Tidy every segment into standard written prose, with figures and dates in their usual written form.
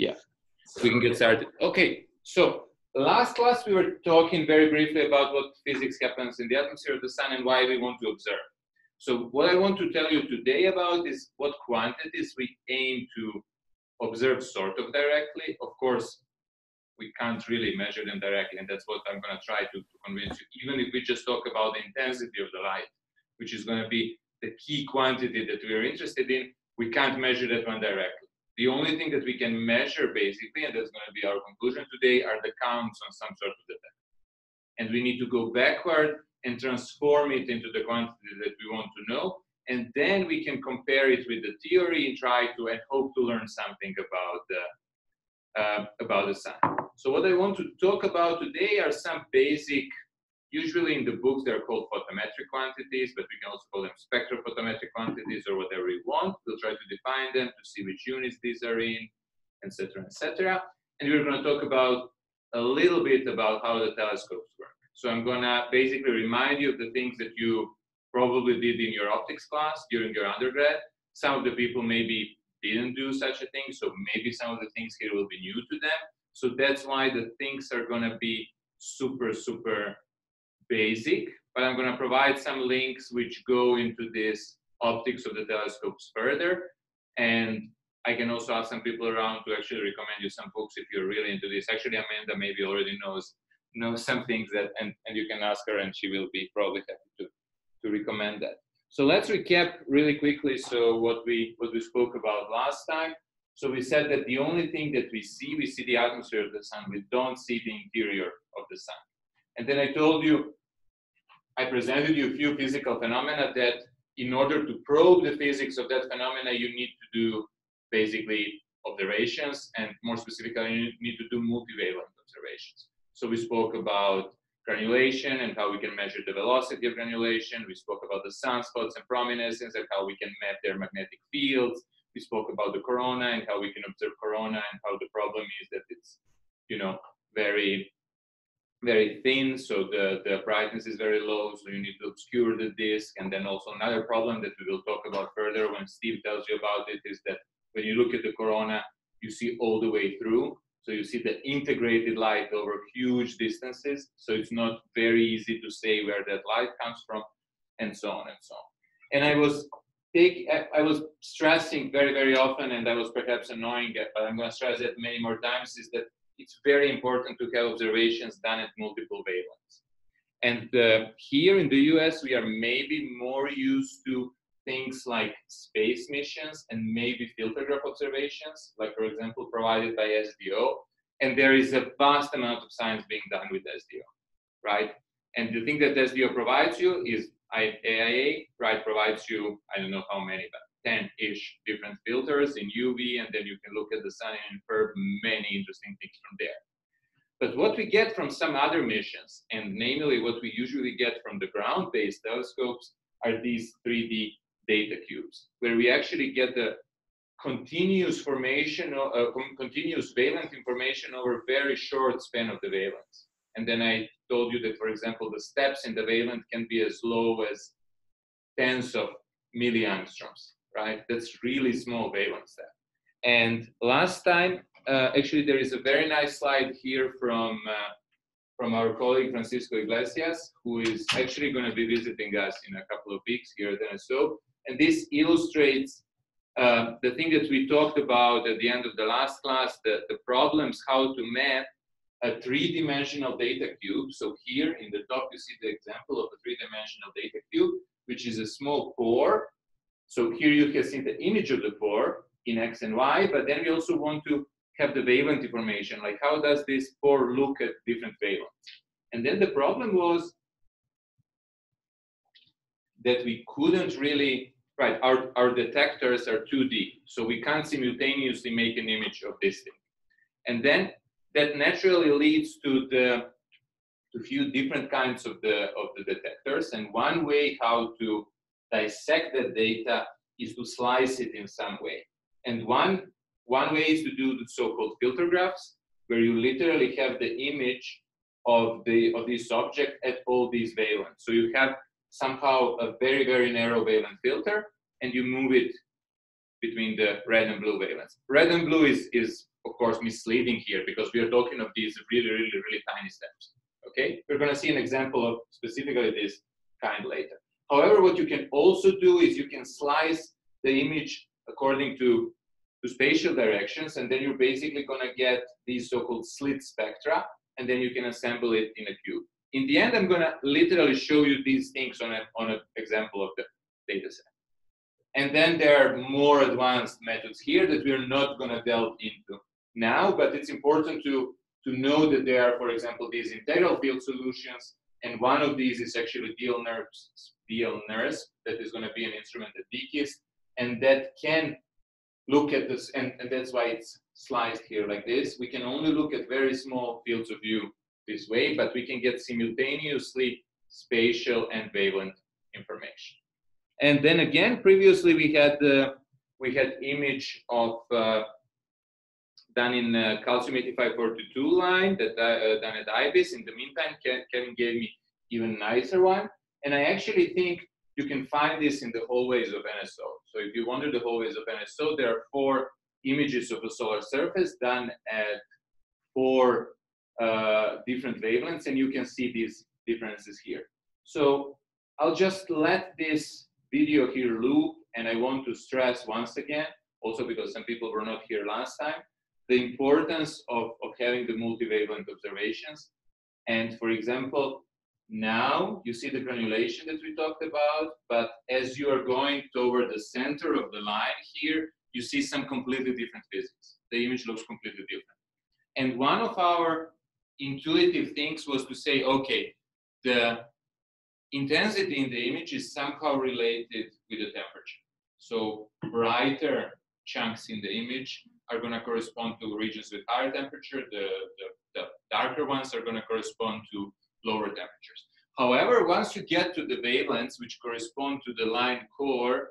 Yeah, we can get started. Okay, so last class we were talking very briefly about what physics happens in the atmosphere of the sun and why we want to observe. So what I want to tell you today about is what quantities we aim to observe sort of directly. Of course, we can't really measure them directly, and that's what I'm going to try to convince you, even if we just talk about the intensity of the light, which is going to be the key quantity that we are interested in. We can't measure that one directly. The only thing that we can measure basically, and that's going to be our conclusion today, are the counts on some sort of detector. And we need to go backward and transform it into the quantity that we want to know. And then we can compare it with the theory and try to and hope to learn something about the sun. So what I want to talk about today are some basic, usually in the books they're called photometric quantities, but we can also call them spectral photometric quantities or whatever we want. We'll try to define them to see which units these are in, et cetera, et cetera. And we're going to talk about a little bit about how the telescopes work. So I'm going to basically remind you of the things that you probably did in your optics class during your undergrad. Some of the people maybe didn't do such a thing, so maybe some of the things here will be new to them. So that's why the things are going to be super, super basic, but I'm going to provide some links which go into this optics of the telescopes further. And I can also ask some people around to actually recommend you some books if you're really into this. Actually, Amanda maybe already knows some things that, and you can ask her and she will be probably happy to recommend that. So let's recap really quickly. So what we spoke about last time. So we said that the only thing that we see the atmosphere of the sun. We don't see the interior of the sun. And then I told you, I presented you a few physical phenomena that in order to probe the physics of that phenomena, you need to do basically observations, and more specifically, you need to do multivalent observations. So we spoke about granulation and how we can measure the velocity of granulation. We spoke about the sunspots and prominences and how we can map their magnetic fields. We spoke about the corona and how we can observe corona and how the problem is that it's, you know, very thin, so the brightness is very low, so you need to obscure the disk. And then also another problem that we will talk about further when Steve tells you about it is that when you look at the corona, you see all the way through. So you see the integrated light over huge distances. So it's not very easy to say where that light comes from, and so on and so on. And I was stressing very, very often, and I was perhaps annoying it, but I'm going to stress it many more times, is that it's very important to have observations done at multiple wavelengths. And here in the US, we are maybe more used to things like space missions and maybe filter graph observations, like for example, provided by SDO. And there is a vast amount of science being done with SDO, right? And the thing that SDO provides you is AIA, right, provides you, I don't know how many, but 10-ish different filters in UV, and then you can look at the sun and infer many interesting things from there. But what we get from some other missions, and namely what we usually get from the ground-based telescopes, are these 3D data cubes, where we actually get the continuous formation, continuous valence information over a very short span of the valence. And then I told you that, for example, the steps in the valence can be as low as tens of milliangstroms. Right, that's really small valence step. And last time, actually, there is a very nice slide here from our colleague Francisco Iglesias, who is actually going to be visiting us in a couple of weeks here at NSO. And this illustrates the thing that we talked about at the end of the last class, the problems how to map a three-dimensional data cube. So here in the top, you see the example of a three-dimensional data cube, which is a small core. So here you can see the image of the pore in X and Y, but then we also want to have the wavelength information, like how does this pore look at different wavelengths? And then the problem was that we couldn't really, right, our detectors are 2D, so we can't simultaneously make an image of this thing. And then that naturally leads to a few different kinds of the detectors, and one way how to dissect the data is to slice it in some way. And one way is to do the so-called filter graphs, where you literally have the image of this object at all these wavelengths. So you have somehow a very, very narrow wavelength filter, and you move it between the red and blue wavelengths. Red and blue is of course, misleading here because we are talking of these really tiny steps. Okay, we're going to see an example of specifically this kind later. However, what you can also do is you can slice the image according to spatial directions, and then you're basically going to get these so-called slit spectra, and then you can assemble it in a cube. In the end, I'm going to literally show you these things on an example of the data set. And then there are more advanced methods here that we're not going to delve into now, but it's important to know that there are, for example, these integral field solutions, and one of these is actually DL NERS, that is going to be an instrument at DKIST, and that can look at this, and that's why it's sliced here like this. We can only look at very small fields of view this way, but we can get simultaneously spatial and wavelength information. And then again, previously we had image of done in calcium 85 42 line that done at IBIS. In the meantime, Kevin gave me even nicer one, and I actually think you can find this in the hallways of NSO. So if you wander the hallways of NSO, there are 4 images of a solar surface done at 4 different wavelengths, and you can see these differences here. So I'll just let this video here loop, and I want to stress once again, also because some people were not here last time, the importance of having the multi-wavelength observations. And for example, now you see the granulation that we talked about, but as you are going toward the center of the line here, you see some completely different physics. The image looks completely different. And one of our intuitive things was to say, okay, the intensity in the image is somehow related with the temperature. So brighter chunks in the image are going to correspond to regions with higher temperature. The darker ones are going to correspond to lower temperatures. However, once you get to the wavelengths which correspond to the line core,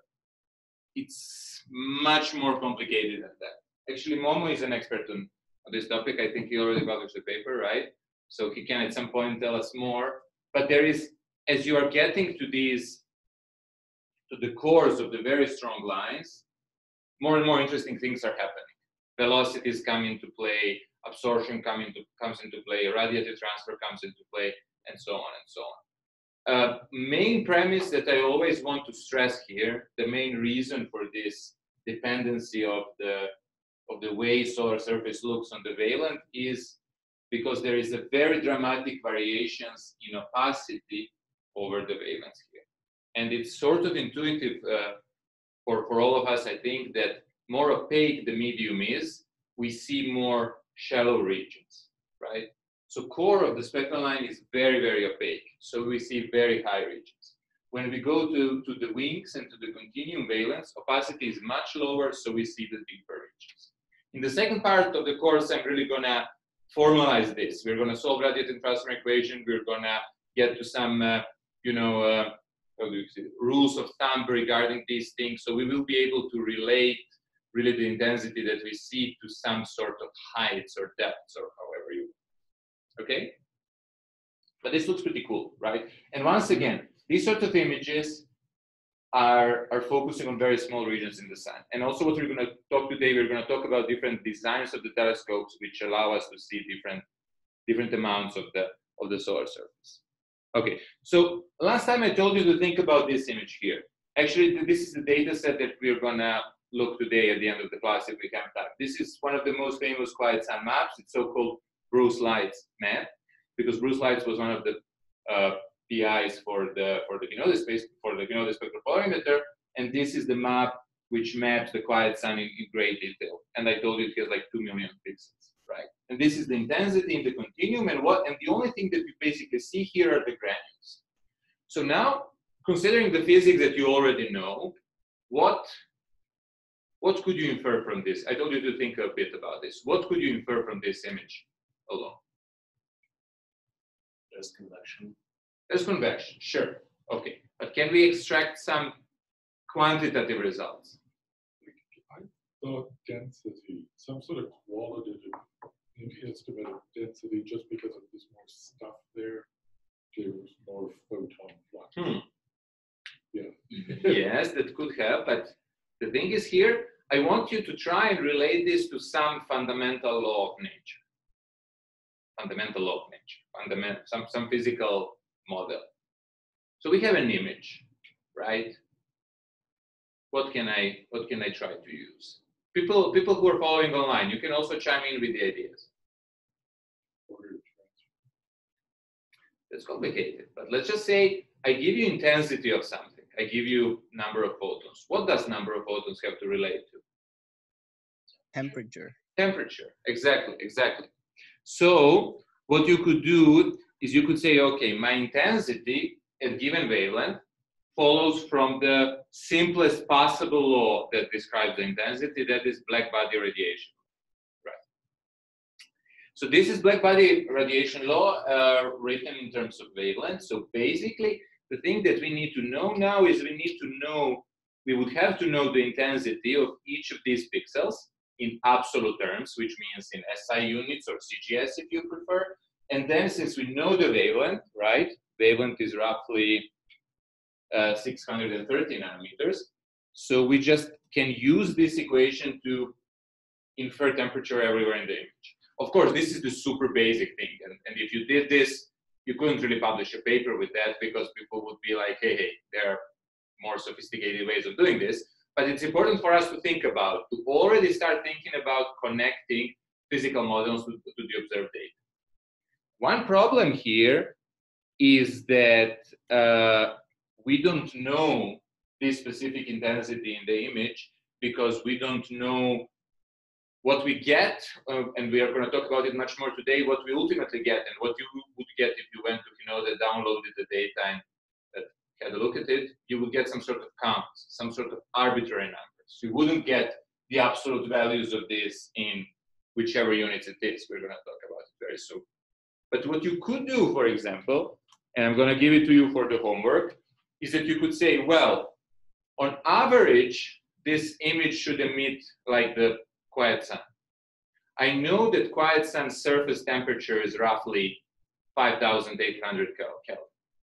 it's much more complicated than that. Actually, Momo is an expert on this topic. I think he already published the paper, right? So he can at some point tell us more. But there is, as you are getting to these, to the cores of the very strong lines, more and more interesting things are happening. Velocities come into play, absorption comes into play, radiative transfer comes into play, and so on and so on. Main premise that I always want to stress here, the main reason for this dependency of the way solar surface looks on the wavelength is because there is a very dramatic variations in opacity over the wavelengths here. And it's sort of intuitive for all of us, I think, that more opaque the medium is, we see more shallow regions, right? So core of the spectral line is very opaque. So we see very high regions. When we go to the wings and to the continuum valence, opacity is much lower, so we see the deeper regions. In the second part of the course, I'm really gonna formalize this. We're gonna solve radiative transfer equation. We're gonna get to some, rules of thumb regarding these things. So we will be able to relate really the intensity that we see to some sort of heights or depths or however you want. Okay? But this looks pretty cool, right? And once again, these sorts of images are focusing on very small regions in the sun. And also what we're going to talk today, we're going to talk about different designs of the telescopes which allow us to see different amounts of the solar surface. Okay, so last time I told you to think about this image here. Actually, this is the data set that we're going to look today at the end of the class if we have time. This is one of the most famous quiet sun maps. It's so-called Bruce Light's map, because Bruce Light was one of the PIs for the Hinode space, for the Hinode spectral polarimeter, and this is the map which maps the quiet sun in great detail. And I told you it has like 2 million pixels, right? And this is the intensity in the continuum, and the only thing that you basically see here are the granules. So now, considering the physics that you already know, what could you infer from this? I told you to think a bit about this. What could you infer from this image alone? There's convection. There's convection, sure. Okay, but can we extract some quantitative results? I thought density, some sort of qualitative estimate of density, just because of there's more stuff there, there's more photon flux. Yeah. Yes, that could help, but the thing is here, I want you to try and relate this to some fundamental law of nature. Fundamental law of nature, some physical model. So we have an image, right? What can I try to use? People who are following online, you can also chime in with the ideas. That's complicated, but let's just say I give you intensity of something. I give you number of photons. What does number of photons have to relate to? Temperature. Temperature, exactly, exactly. So what you could do is you could say, okay, my intensity at given wavelength follows from the simplest possible law that describes the intensity, that is black body radiation. Right. So this is black body radiation law written in terms of wavelength. So basically, the thing that we need to know now is we would have to know the intensity of each of these pixels in absolute terms, which means in SI units or CGS if you prefer. And then since we know the wavelength, right? Wavelength is roughly 630 nanometers. So we just can use this equation to infer temperature everywhere in the image. Of course, this is the super basic thing. And if you did this, you couldn't really publish a paper with that because people would be like, hey, there are more sophisticated ways of doing this. But it's important for us to think about, to already start thinking about connecting physical models to the observed data. One problem here is that we don't know this specific intensity in the image because we don't know what we get, and we are going to talk about it much more today, what we ultimately get and what you would get if you went to Hinode, downloaded the data and had a look at it, you would get some sort of counts, some sort of arbitrary numbers. You wouldn't get the absolute values of this in whichever units it is. We're going to talk about it very soon. But what you could do, for example, and I'm going to give it to you for the homework, is that you could say, well, on average, this image should emit like the quiet sun. I know that quiet sun surface temperature is roughly 5,800 Kelvin,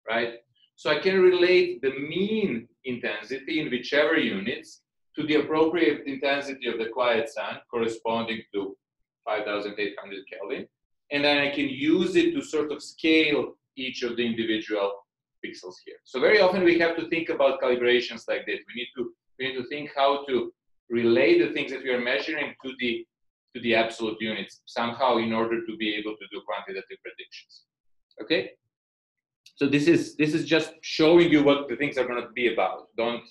right? So I can relate the mean intensity in whichever units to the appropriate intensity of the quiet sun corresponding to 5,800 Kelvin. And then I can use it to sort of scale each of the individual pixels here. So very often we have to think about calibrations like this. We need to think how to relate the things that we are measuring to the absolute units somehow in order to be able to do quantitative predictions. Okay? So this is just showing you what the things are going to be about. Don't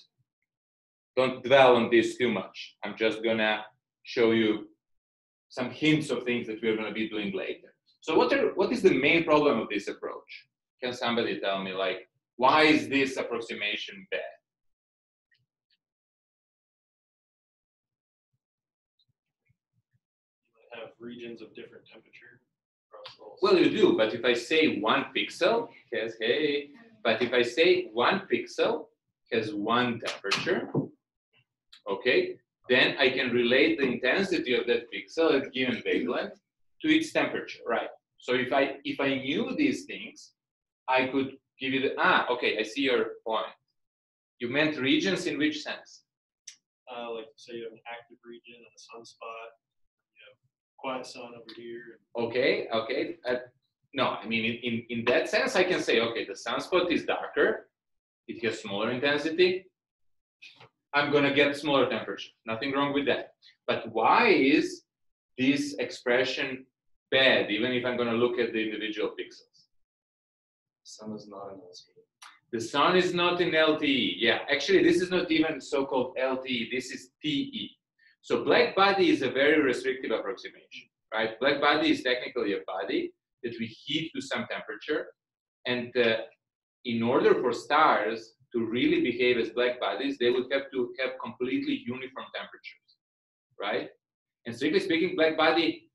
dwell on this too much. I'm just going to show you some hints of things that we're going to be doing later. So what is the main problem of this approach? Can somebody tell me, like, why is this approximation bad? You have regions of different temperature. Well, you do, but if I say one pixel has one temperature, okay, then I can relate the intensity of that pixel at given wavelength to its temperature, right? So if I knew these things, I could give you the okay, I see your point. You meant regions in which sense? Like say you have an active region and a sunspot. Quiet sun over here. Okay, okay. No, I mean, in that sense, I can say, okay, the sunspot is darker. It has smaller intensity. I'm going to get smaller temperature. Nothing wrong with that. But why is this expression bad, even if I'm going to look at the individual pixels? The sun is not in LTE. The sun is not in LTE. Yeah, actually, this is not even so-called LTE. This is TE. So black body is a very restrictive approximation, right? Black body is technically a body that we heat to some temperature. And in order for stars to really behave as black bodies, they would have to have completely uniform temperatures, right? And strictly speaking, black body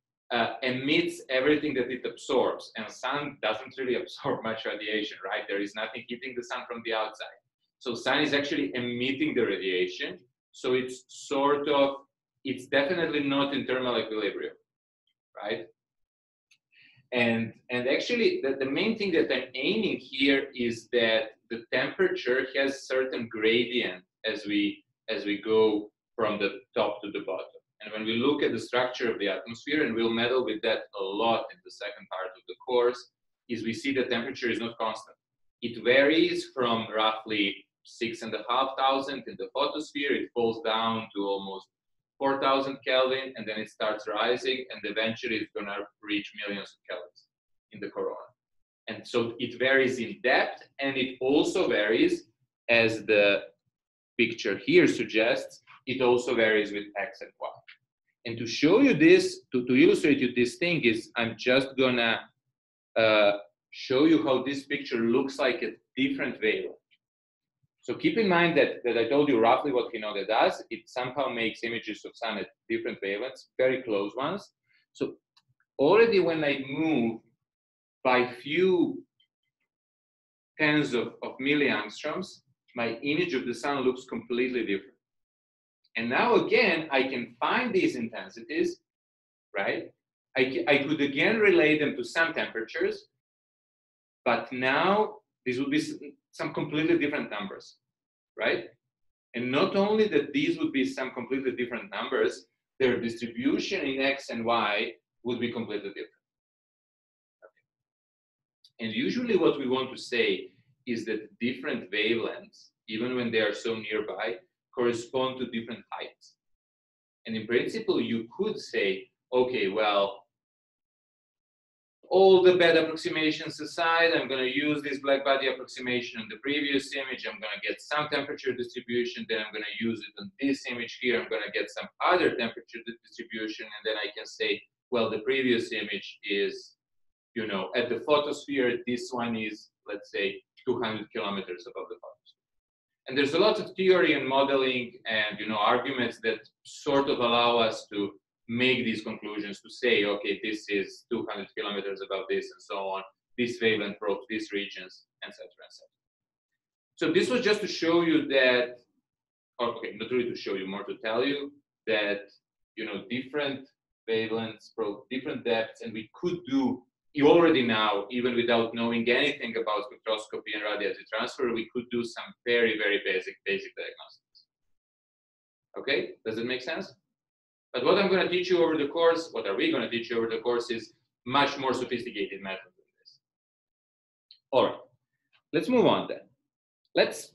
emits everything that it absorbs. And sun doesn't really absorb much radiation, right? There is nothing hitting the sun from the outside. So sun is actually emitting the radiation. So it's sort of, it's definitely not in thermal equilibrium, right? And actually, the main thing that I'm aiming here is that the temperature has certain gradient as we go from the top to the bottom. And when we look at the structure of the atmosphere, and we'll meddle with that a lot in the second part of the course, is we see that temperature is not constant. It varies from roughly 6,500 in the photosphere, it falls down to almost 4,000 Kelvin, and then it starts rising, and eventually it's gonna reach millions of kelvins in the corona. And so it varies in depth, and it also varies, as the picture here suggests, it also varies with X and Y. And to show you this, to illustrate you this thing is, I'm just gonna show you how this picture looks like at different wavelengths. So keep in mind that I told you roughly what Hinode does. It somehow makes images of sun at different wavelengths, very close ones. So already when I move by few tens of milliangstroms, my image of the sun looks completely different. And now again, I can find these intensities, right? I could again relate them to some temperatures, but now these would be some completely different numbers, right? And not only that these would be some completely different numbers, their distribution in X and Y would be completely different. Okay. And usually what we want to say is that different wavelengths, even when they are so nearby, correspond to different heights. And in principle, you could say, okay, well, all the bad approximations aside, I'm going to use this black body approximation on the previous image. I'm going to get some temperature distribution. Then I'm going to use it on this image here. I'm going to get some other temperature distribution. And then I can say, well, the previous image is, you know, at the photosphere, this one is, let's say, 200 kilometers above the photosphere. And there's a lot of theory and modeling and, you know, arguments that sort of allow us to make these conclusions, to say, okay, this is 200 kilometers above this and so on, this wavelength probes, these regions, et cetera, et cetera. So this was just to show you that, okay, not really to show you, more to tell you that, you know, different wavelengths probe different depths, and we could do already now, even without knowing anything about spectroscopy and radiative transfer, we could do some very, very basic diagnostics. Okay, does it make sense? But what I'm going to teach you over the course, what are we going to teach you over the course, is much more sophisticated method than this. All right, let's move on then. Let's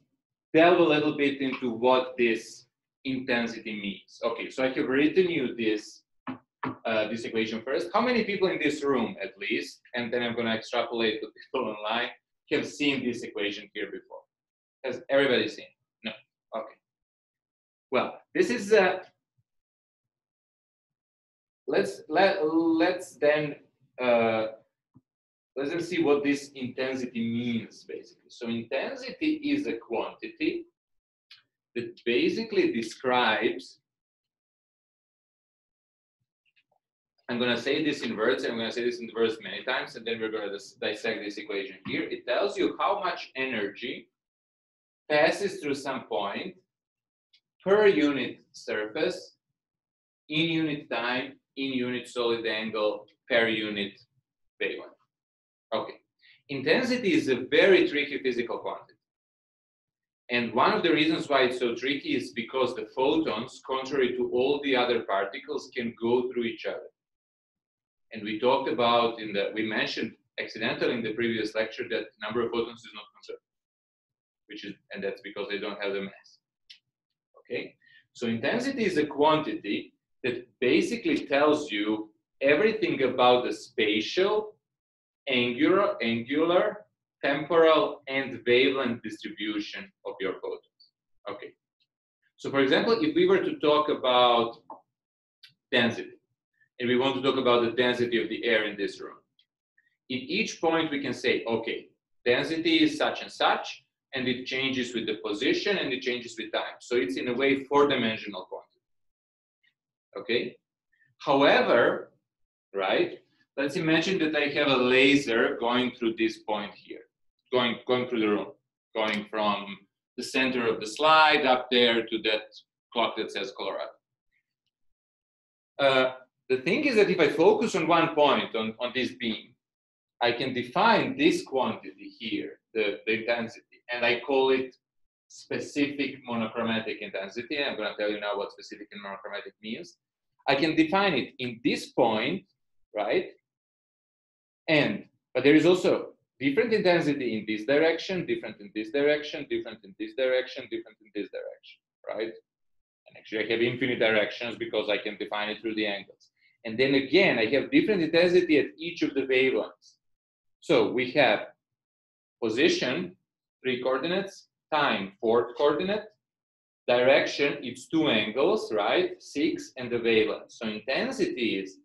delve a little bit into what this intensity means. Okay, so I have written you this this equation first. How many people in this room, at least, and then I'm going to extrapolate to people online, have seen this equation here before? Has everybody seen it? No. Okay. Well, this is a let's then see what this intensity means, basically. So intensity is a quantity that basically describes, I'm going to say this in words, and I'm going to say this in words many times, and then we're going to dissect this equation here. It tells you how much energy passes through some point per unit surface, in unit time, in unit solid angle, per unit wavelength. Okay, intensity is a very tricky physical quantity. And one of the reasons why it's so tricky is because the photons, contrary to all the other particles, can go through each other. And we talked about, we mentioned accidentally in the previous lecture that number of photons is not conserved, and that's because they don't have the mass. Okay, so intensity is a quantity that basically tells you everything about the spatial, angular, temporal, and wavelength distribution of your photons. Okay. So for example, if we were to talk about density, and we want to talk about the density of the air in this room, in each point we can say, okay, density is such and such, and it changes with the position, and it changes with time. So it's in a way four-dimensional quantity. Okay, however, right, let's imagine that I have a laser going through this point here, going through the room, going from the center of the slide up there to that clock that says Colorado. The thing is that if I focus on one point, on this beam, I can define this quantity here, the intensity, and I call it specific monochromatic intensity. I'm going to tell you now what specific and monochromatic means. I can define it in this point, right? And, but there is also different intensity in this direction, different in this direction, different in this direction, different in this direction, right? And actually I have infinite directions because I can define it through the angles. And then again, I have different intensity at each of the wavelengths. So we have position, 3 coordinates, time, 4th coordinate, direction, it's 2 angles, right? 6, and the wavelength. So intensity is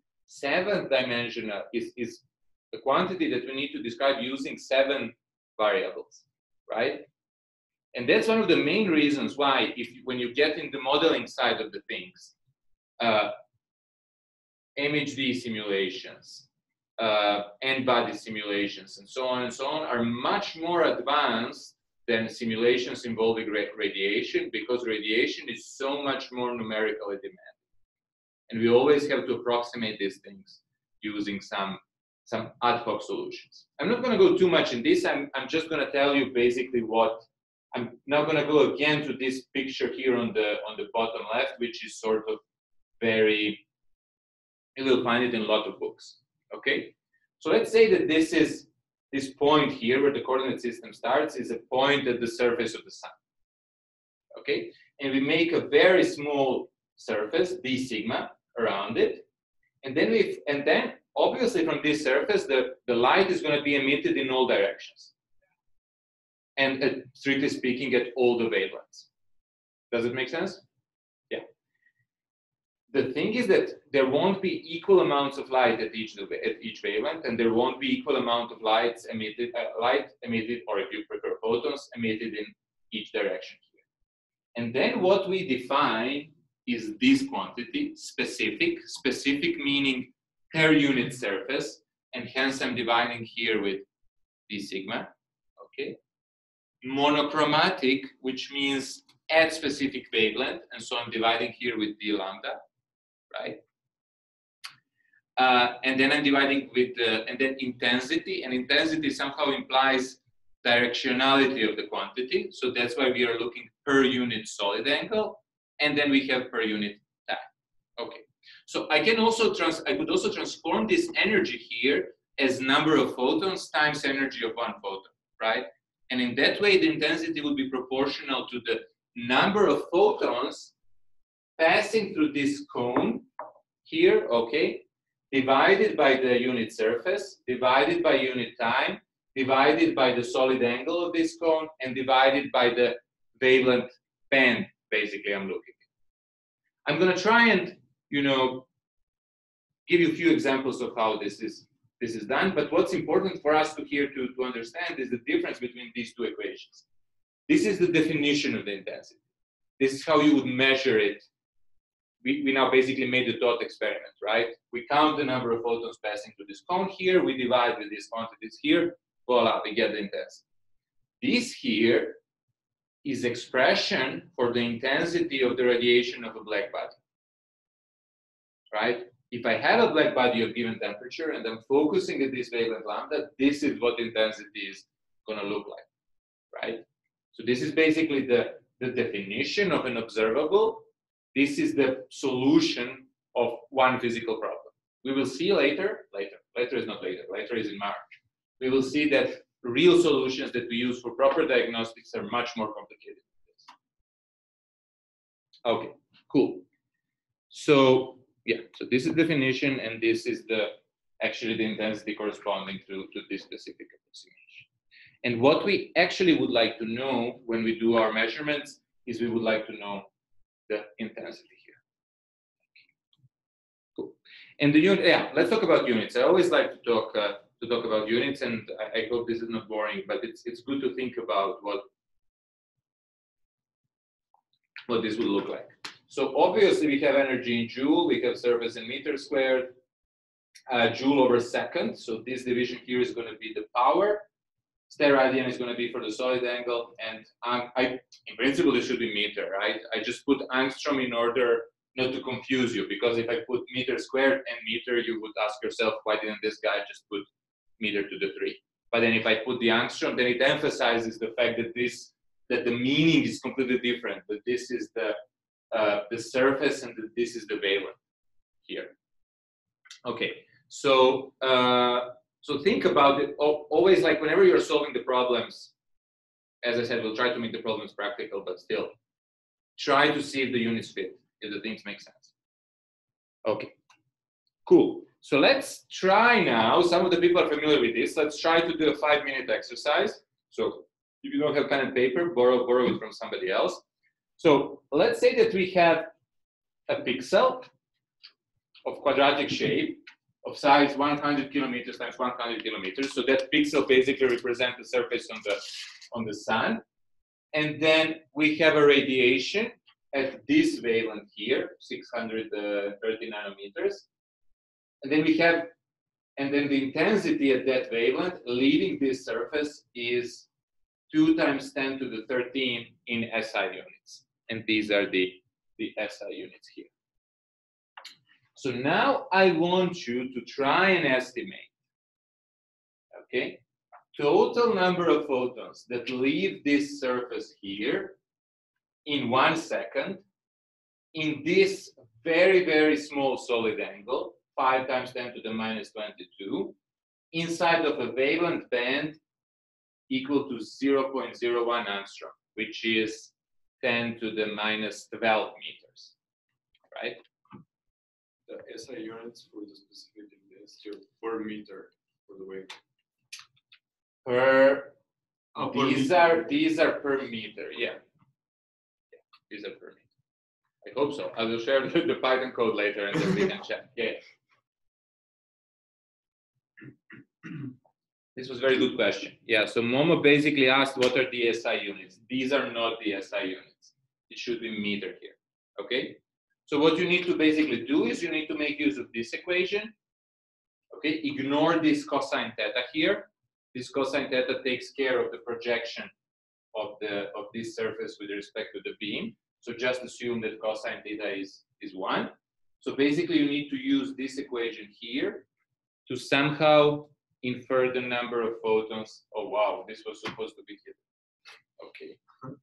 7th dimensional, is the quantity that we need to describe using 7 variables, right? And that's one of the main reasons why, when you get in the modeling side of the things, MHD simulations, n-body simulations, and so on, are much more advanced than simulations involving radiation, because radiation is so much more numerically demanding. And we always have to approximate these things using some ad hoc solutions. I'm not going to go too much in this. I'm just going to tell you basically what, I'm now going to go again to this picture here on the bottom left, which is sort of very, you will find it in a lot of books, okay? So let's say that this is, this point here where the coordinate system starts is a point at the surface of the sun, okay? And we make a very small surface, d sigma, around it, and then we, and then obviously from this surface, the light is going to be emitted in all directions. And strictly speaking, at all the wavelengths. Does it make sense? Yeah. The thing is that there won't be equal amounts of light at each wavelength, and there won't be equal amount of light emitted, or if you prefer photons, emitted in each direction here. And then what we define is this quantity, specific meaning per unit surface, and hence I'm dividing here with d sigma, okay? Monochromatic, which means at specific wavelength, and so I'm dividing here with d lambda, right? And then I'm dividing with, and then intensity, and intensity somehow implies directionality of the quantity, so that's why we are looking per unit solid angle, and then we have per unit time, okay? So I can also I could also transform this energy here as number of photons times energy of 1 photon, right? And in that way, the intensity will be proportional to the number of photons passing through this cone here, okay, divided by the unit surface, divided by unit time, divided by the solid angle of this cone, and divided by the wavelength band, basically, I'm looking at. I'm going to try and, you know, give you a few examples of how this is done. But what's important for us to here to understand is the difference between these two equations. This is the definition of the intensity. This is how you would measure it. We now basically made the dot experiment, right? We count the number of photons passing through this cone here. We divide with these quantities here. Voila, we get the intensity. This here is expression for the intensity of the radiation of a black body. Right? If I have a black body of given temperature and I'm focusing at this wavelength lambda, this is what intensity is going to look like, right? So this is basically the definition of an observable. This is the solution of one physical problem. We will see later is not later is in March. We will see that real solutions that we use for proper diagnostics are much more complicated than this. Okay, cool. So, yeah, so this is definition, and this is actually the intensity corresponding to this specific approximation. And what we actually would like to know when we do our measurements is we would like to know the intensity here. Cool. And the unit, yeah, let's talk about units. I always like to talk about units, and I hope this is not boring, but it's good to think about what this would look like. So obviously we have energy in joule, we have surface in meters squared, joule over second. So this division here is going to be the power. Steradian is going to be for the solid angle, and in principle this should be meter, right? I just put angstrom in order not to confuse you, because if I put meter squared and meter, you would ask yourself, why didn't this guy just put meter to the 3? But then if I put the angstrom, then it emphasizes the fact that this that the meaning is completely different, that this is the surface and that this is the wavelength here. Okay, so so think about it always, like whenever you're solving the problems, as I said, we'll try to make the problems practical, but still try to see if the units fit, if the things make sense. Okay, cool. So let's try now, some of the people are familiar with this, let's try to do a 5-minute exercise. So if you don't have pen and paper, borrow it from somebody else. So let's say that we have a pixel of quadratic shape of size 100 kilometers times 100 kilometers. So that pixel basically represents the surface on the sun. And then we have a radiation at this wavelength here, 630 nanometers. And then we have, and then the intensity at that wavelength leaving this surface is 2 × 10⁻¹³ in SI units. And these are the SI units here. So now I want you to try and estimate, okay, total number of photons that leave this surface here in 1 second in this very, very small solid angle, 5 × 10⁻²², inside of a wavelength band equal to 0.01 angstrom, which is 10⁻¹² meters, right? The SI units for the specific is per meter for the wave. These are per meter, yeah. These are per meter. I hope so. I will share the Python code later and then we can check. Yeah. This was a very good question. Yeah, so Momo basically asked, what are the SI units? These are not the SI units. It should be meter here, okay? So what you need to basically do is you need to make use of this equation, okay? Ignore this cosine theta here. This cosine theta takes care of the projection of this surface with respect to the beam. So just assume that cosine theta is 1. So basically you need to use this equation here to somehow infer the number of photons. Oh wow, this was supposed to be hidden. Okay.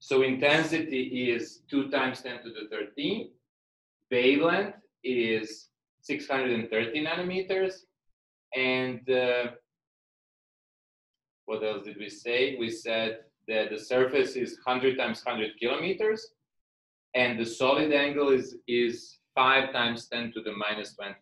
So intensity is 2 × 10⁻¹³. Wavelength is 630 nanometers. And what else did we say? We said that the surface is 100 × 100 kilometers. And the solid angle is 5 × 10⁻²².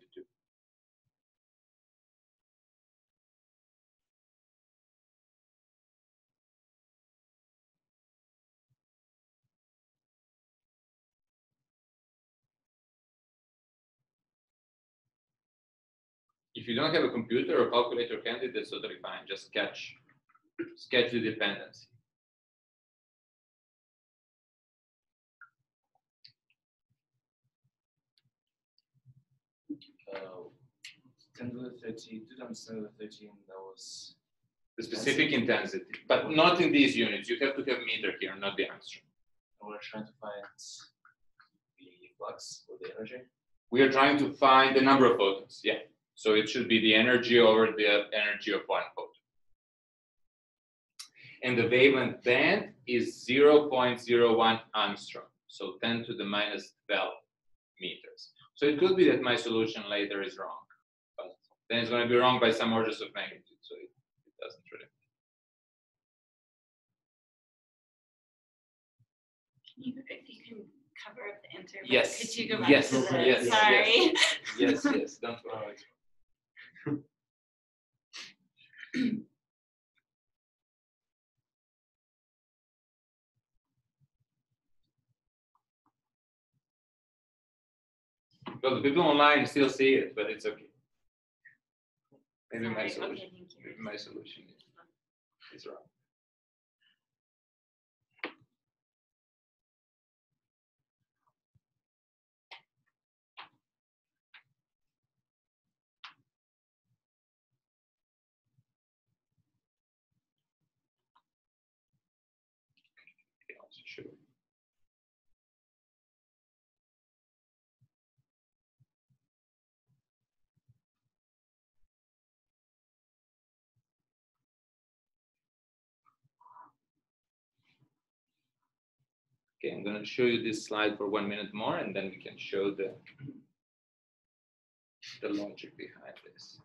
If you don't have a computer or calculator handy, that's totally fine. Just sketch the dependency. Two times 10⁻¹³, that was the specific intensity, but not in these units. You have to have meter here, not the angstrom. And we're trying to find the flux or the energy. We are trying to find the number of photons. Yeah. So it should be the energy over the energy of one photon. And the wavelength band is 0.01 angstrom. So 10⁻¹² meters. So it could be that my solution later is wrong, but then it's going to be wrong by some orders of magnitude, so it doesn't really. If you can cover up the answer, yes. Could you go back to the, yes. Sorry. Yes, yes, don't worry. Well, the people online still see it, but it's okay. Maybe my solution. Maybe my solution is wrong. Okay, I'm going to show you this slide for 1 minute more, and then we can show the logic behind this.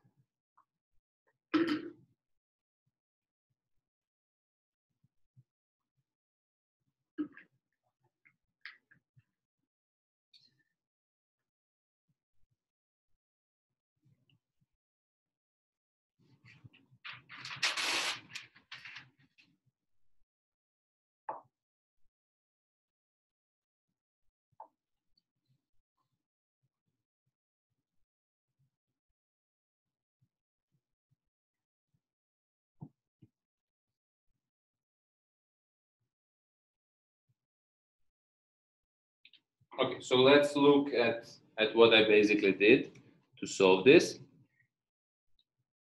Okay, so let's look at what I basically did to solve this.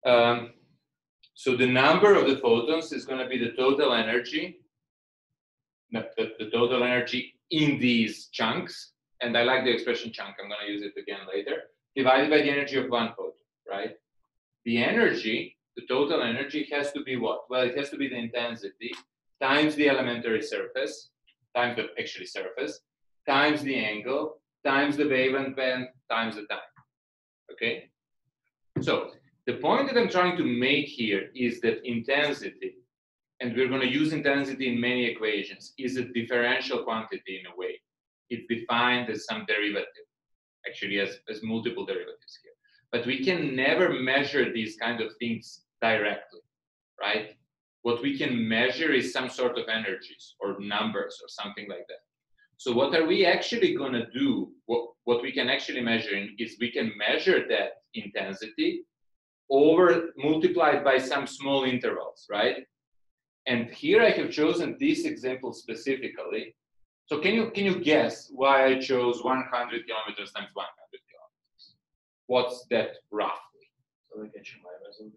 So the number of the photons is going to be the total energy, the total energy in these chunks. And I like the expression chunk, I'm going to use it again later, divided by the energy of one photon, right? The energy, the total energy has to be what? Well, it has to be the intensity times the elementary surface, times the actually surface, times the angle, times the wavelength band, times the time, okay? So the point that I'm trying to make here is that intensity, and we're going to use intensity in many equations, is a differential quantity in a way. It's defined as some derivative, actually as multiple derivatives here. But we can never measure these kind of things directly, right? What we can measure is some sort of energies or numbers or something like that. So what are we actually going to do? What we can actually measure is we can measure that intensity over multiplied by some small intervals, right? And here I have chosen this example specifically. So can you guess why I chose 100 kilometers times 100 kilometers? What's that roughly? So like HMI resolution.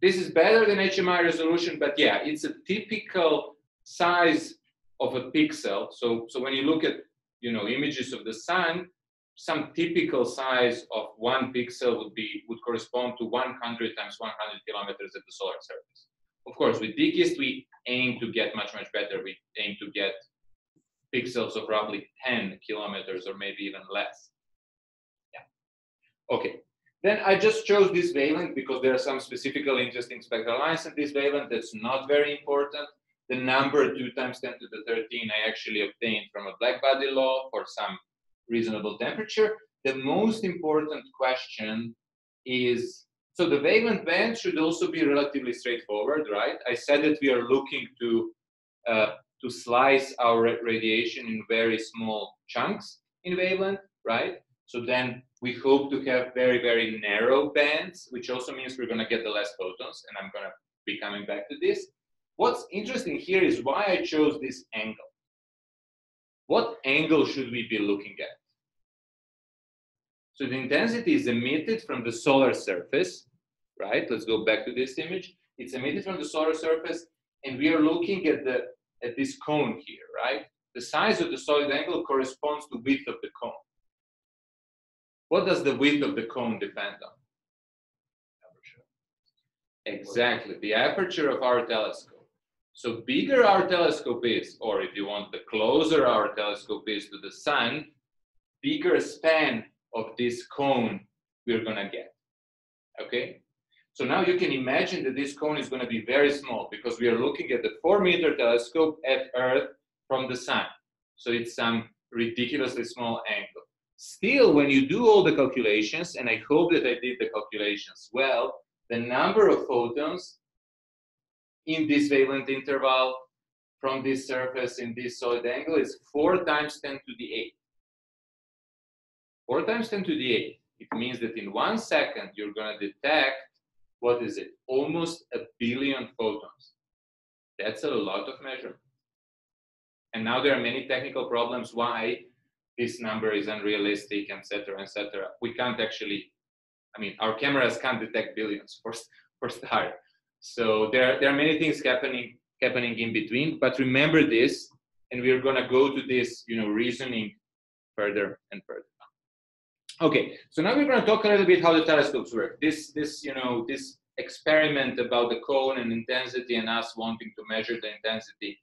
This is better than HMI resolution, but yeah, it's a typical size of a pixel. So when you look at, you know, images of the sun, some typical size of one pixel would correspond to 100 times 100 kilometers at the solar surface. Of course, with DKIST, we aim to get much better. We aim to get pixels of roughly 10 kilometers or maybe even less. Yeah. Okay. Then I just chose this wavelength because there are some specifically interesting spectral lines in this wavelength that's not very important. The number 2 times 10 to the 13 I actually obtained from a blackbody law for some reasonable temperature. The most important question is, so the wavelength band should also be relatively straightforward, right? I said that we are looking to slice our radiation in very small chunks in wavelength, right? So then we hope to have very narrow bands, which also means we're going to get the less photons, and I'm going to be coming back to this. What's interesting here is why I chose this angle. What angle should we be looking at? So the intensity is emitted from the solar surface, right? Let's go back to this image. It's emitted from the solar surface, and we are looking at this cone here, right? The size of the solid angle corresponds to width of the cone. What does the width of the cone depend on? Exactly, the aperture of our telescope. So bigger our telescope is, or if you want, the closer our telescope is to the sun, bigger span of this cone we're gonna get, okay? So now you can imagine that this cone is gonna be very small because we are looking at the 4-meter telescope at Earth from the sun. So it's some ridiculously small angle. Still, when you do all the calculations, and I hope that I did the calculations well, the number of photons in this wavelength interval from this surface in this solid angle is 4 times 10 to the 8. 4 times 10 to the 8. It means that in 1 second, you're going to detect, what is it? Almost a billion photons. That's a lot of measurement. And now there are many technical problems why this number is unrealistic, etc., etc. We can't actually, I mean, our cameras can't detect billions for start. So there are many things happening in between, but remember this, and we're gonna go to this, you know, reasoning further and further. Okay, so now we're gonna talk a little bit how the telescopes work. This experiment about the cone and intensity and us wanting to measure the intensity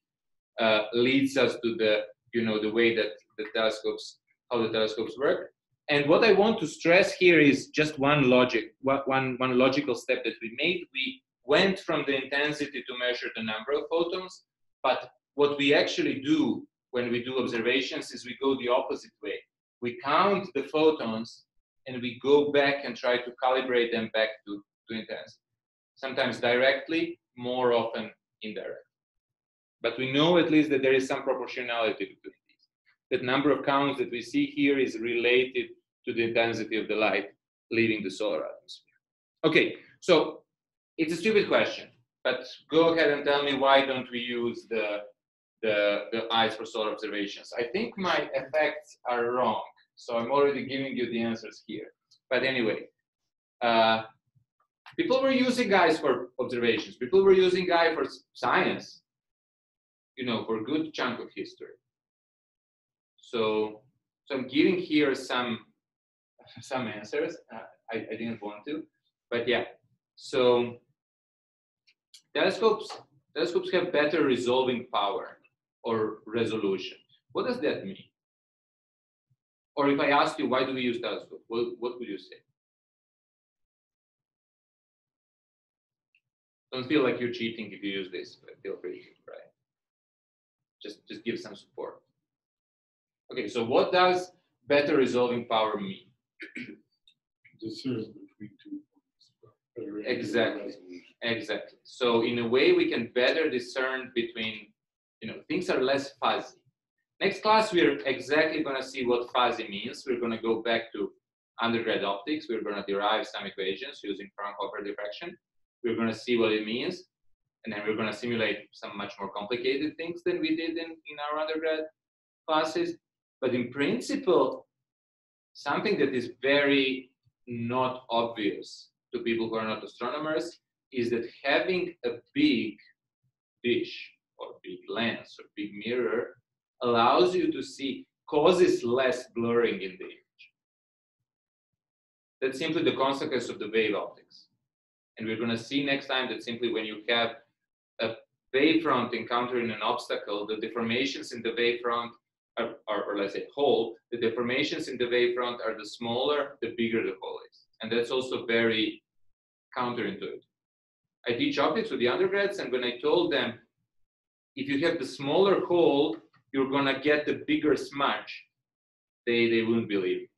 leads us to the, the way that the telescopes, how the telescopes work. And what I want to stress here is just one logic, one logical step that we made. We went from the intensity to measure the number of photons, but what we actually do when we do observations is we go the opposite way. We count the photons and we go back and try to calibrate them back to intensity. Sometimes directly, more often indirectly. But we know at least that there is some proportionality between these. That number of counts that we see here is related to the intensity of the light leaving the solar atmosphere. Okay, so it's a stupid question, but go ahead and tell me why don't we use the eyes for solar observations. I think my effects are wrong, so I'm already giving you the answers here. But anyway, people were using eyes for observations. People were using eyes for science, for a good chunk of history. So I'm giving here some answers. I didn't want to, but yeah. So telescopes have better resolving power or resolution. What does that mean? Or if I asked you, why do we use telescopes? What would you say? Don't feel like you're cheating if you use this, but feel free, right? Just give some support. Okay, so what does better resolving power mean? Exactly. So in a way, we can better discern between, things are less fuzzy. Next class, we're exactly going to see what fuzzy means. We're going to go back to undergrad optics. We're going to derive some equations using Fraunhofer diffraction. We're going to see what it means. And then we're going to simulate some much more complicated things than we did in our undergrad classes. But in principle, something that is very not obvious to people who are not astronomers is that having a big dish or big lens or big mirror allows you to see, causes less blurring in the image. That's simply the consequence of the wave optics. And we're going to see next time that simply when you have a wavefront encountering an obstacle, the deformations in the wavefront or let's say hole, the deformations in the wavefront are the smaller, the bigger the hole is. And that's also very counterintuitive. I teach optics with the undergrads, and when I told them, if you have the smaller hole, you're going to get the bigger smudge, they wouldn't believe it.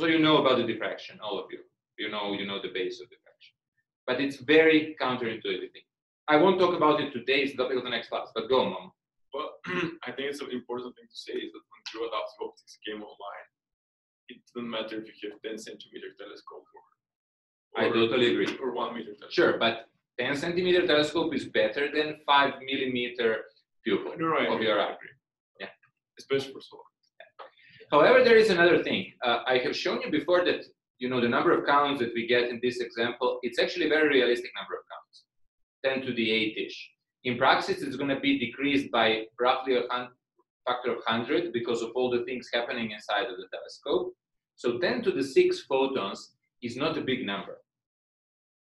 So you know about the diffraction, all of you. You know the base of diffraction. But it's very counterintuitive thing. I won't talk about it today, it's the topic of the next class, but go on, Mom. Well, I think it's an important thing to say is that when true adaptive optics came online, it doesn't matter if you have 10-centimeter telescope or I totally agree. Or 1 meter telescope. Sure, but 10-centimeter telescope is better than 5 millimeter pupil of your eye. Yeah. Especially for solar. Yeah. However, there is another thing. I have shown you before that the number of counts that we get in this example, it's actually a very realistic number of counts, 10 to the 8-ish. In practice, it's going to be decreased by roughly a factor of 100 because of all the things happening inside of the telescope. So 10 to the 6 photons is not a big number.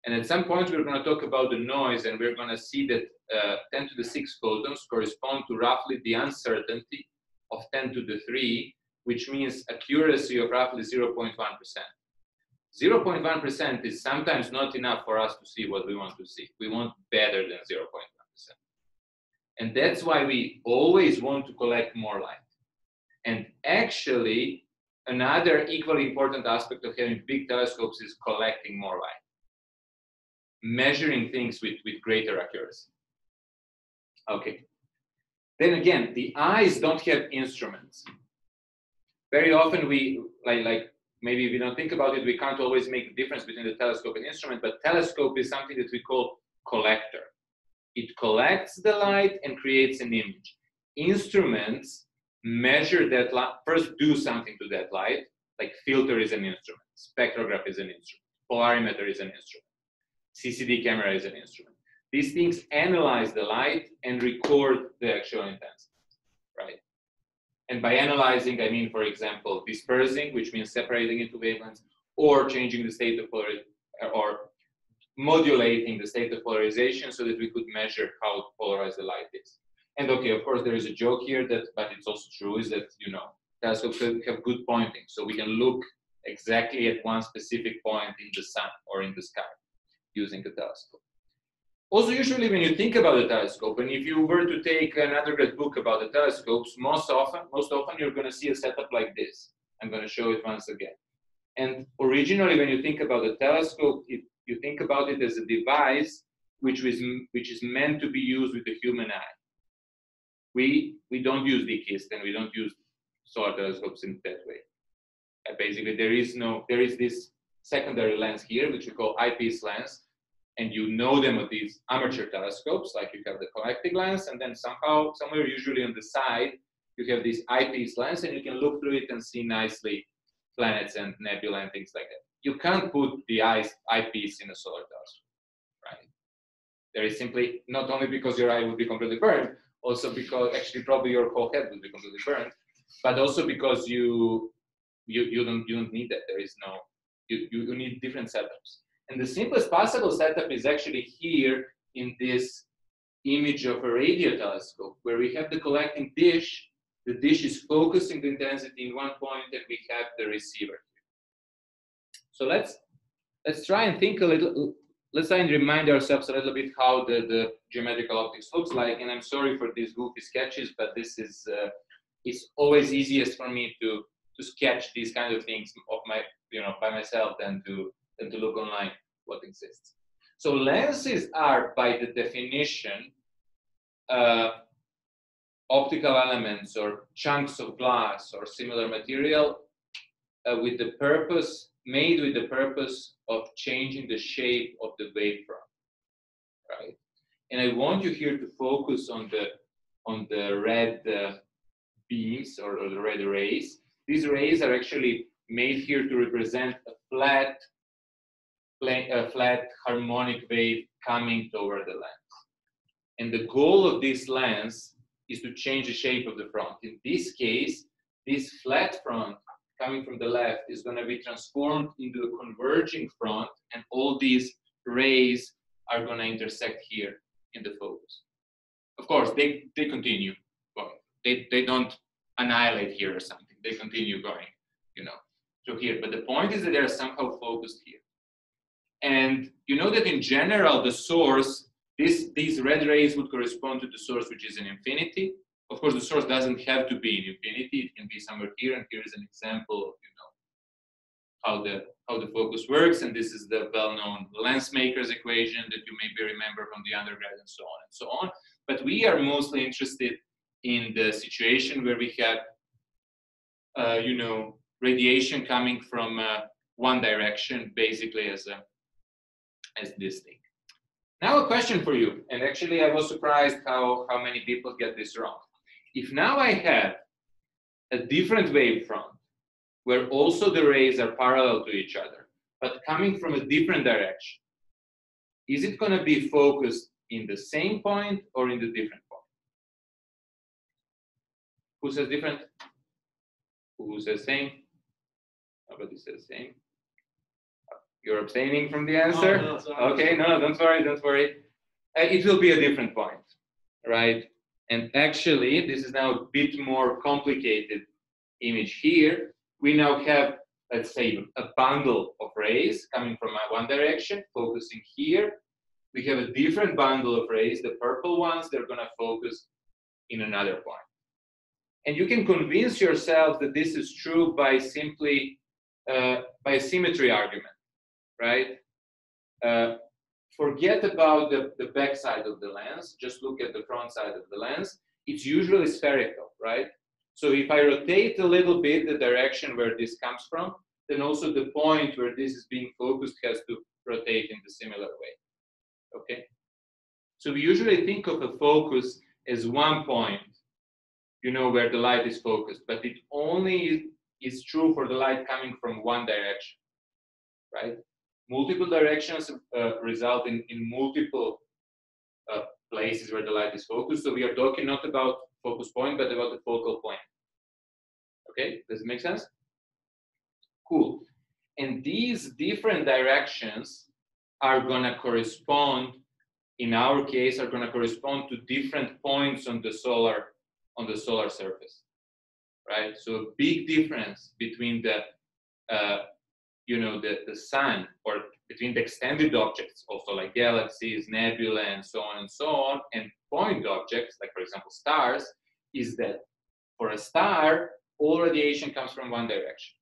And at some point, we're going to talk about the noise, and we're going to see that 10 to the 6 photons correspond to roughly the uncertainty of 10 to the 3, which means accuracy of roughly 0.1%. 0.1% is sometimes not enough for us to see what we want to see. We want better than 0.1%. And that's why we always want to collect more light. And actually, another equally important aspect of having big telescopes is collecting more light. Measuring things with greater accuracy. Okay. Then again, the eyes don't have instruments. Very often we, like maybe we don't think about it, we can't always make the difference between the telescope and instrument, but telescope is something that we call collector. It collects the light and creates an image. Instruments measure that light, first do something to that light, like filter is an instrument, spectrograph is an instrument, polarimeter is an instrument. CCD camera is an instrument. These things analyze the light and record the actual intensity, right? And by analyzing, I mean, for example, dispersing, which means separating into wavelengts, or changing the state of polarization, or modulating the state of polarization so that we could measure how polarized the light is. And okay, of course, there is a joke here, that, but it's also true, is that, you know, telescopes have good pointing. So we can look exactly at one specific point in the sun or in the sky using a telescope. Also, usually when you think about the telescope, and if you were to take an undergrad book about the telescopes, most often you're going to see a setup like this. I'm going to show it once again. And originally, when you think about the telescope, you think about it as a device which is meant to be used with the human eye. We don't use DKIST and we don't use solar telescopes in that way. Basically, there is this secondary lens here, which we call eyepiece lens, and you know them with these amateur telescopes, like you have the collecting lens, and then somehow, somewhere, usually on the side, you have this eyepiece lens, and you can look through it and see nicely planets and nebula and things like that. You can't put the eyepiece in a solar telescope, right? There is simply, not only because your eye would be completely burned, also because actually probably your whole head would be completely burned, but also because you don't need that. There is no, you need different setups. And the simplest possible setup is actually here in this image of a radio telescope, where we have the collecting dish. The dish is focusing the intensity in one point, and we have the receiver. So let's try and think a little. Let's try and remind ourselves a little bit how the geometrical optics looks like. And I'm sorry for these goofy sketches, but this is it's always easiest for me to sketch these kind of things of my, you know, by myself than to look online what exists. So lenses are, by the definition, optical elements or chunks of glass or similar material made with the purpose of changing the shape of the wavefront, right? And I want you here to focus on the red beams or the red rays. These rays are actually made here to represent a flat harmonic wave coming toward the lens. And the goal of this lens is to change the shape of the front. In this case, this flat front coming from the left is going to be transformed into a converging front, and all these rays are going to intersect here in the focus. Of course, they continue going. They don't annihilate here or something. They continue going, you know, through here. But the point is that they are somehow focused here. And you know that in general, the source, these red rays would correspond to the source, which is an infinity. Of course, the source doesn't have to be in infinity. It can be somewhere here, and here is an example of, you know, how the focus works. And this is the well-known lens maker's equation that you maybe remember from the undergrad and so on and so on. But we are mostly interested in the situation where we have, you know, radiation coming from one direction, basically as this thing. Now a question for you, and actually I was surprised how many people get this wrong. If now I have a different wavefront, where also the rays are parallel to each other, but coming from a different direction, is it going to be focused in the same point or in the different point? Who says different? Who says same? Nobody says same. You're abstaining from the answer? Oh, no, okay, no, don't worry, don't worry. It will be a different point, right? And actually, this is now a bit more complicated image here. We now have, let's say, a bundle of rays coming from one direction, focusing here. We have a different bundle of rays, the purple ones, they're gonna focus in another point. And you can convince yourself that this is true by simply, by a symmetry argument. Right? Forget about the back side of the lens, just look at the front side of the lens. It's usually spherical, right? So if I rotate a little bit the direction where this comes from, then also the point where this is being focused has to rotate in a similar way, okay? So we usually think of a focus as one point, you know, where the light is focused, but it only is true for the light coming from one direction, right? Multiple directions result in multiple places where the light is focused. So we are talking not about focus point, but about the focal point. Okay, does it make sense? Cool. And these different directions are gonna correspond in our case are going to correspond to different points on the solar surface, right? So a big difference between the the sun, or between the extended objects, also like galaxies, nebula, and so on, and point objects, like for example stars, is that for a star, all radiation comes from one direction,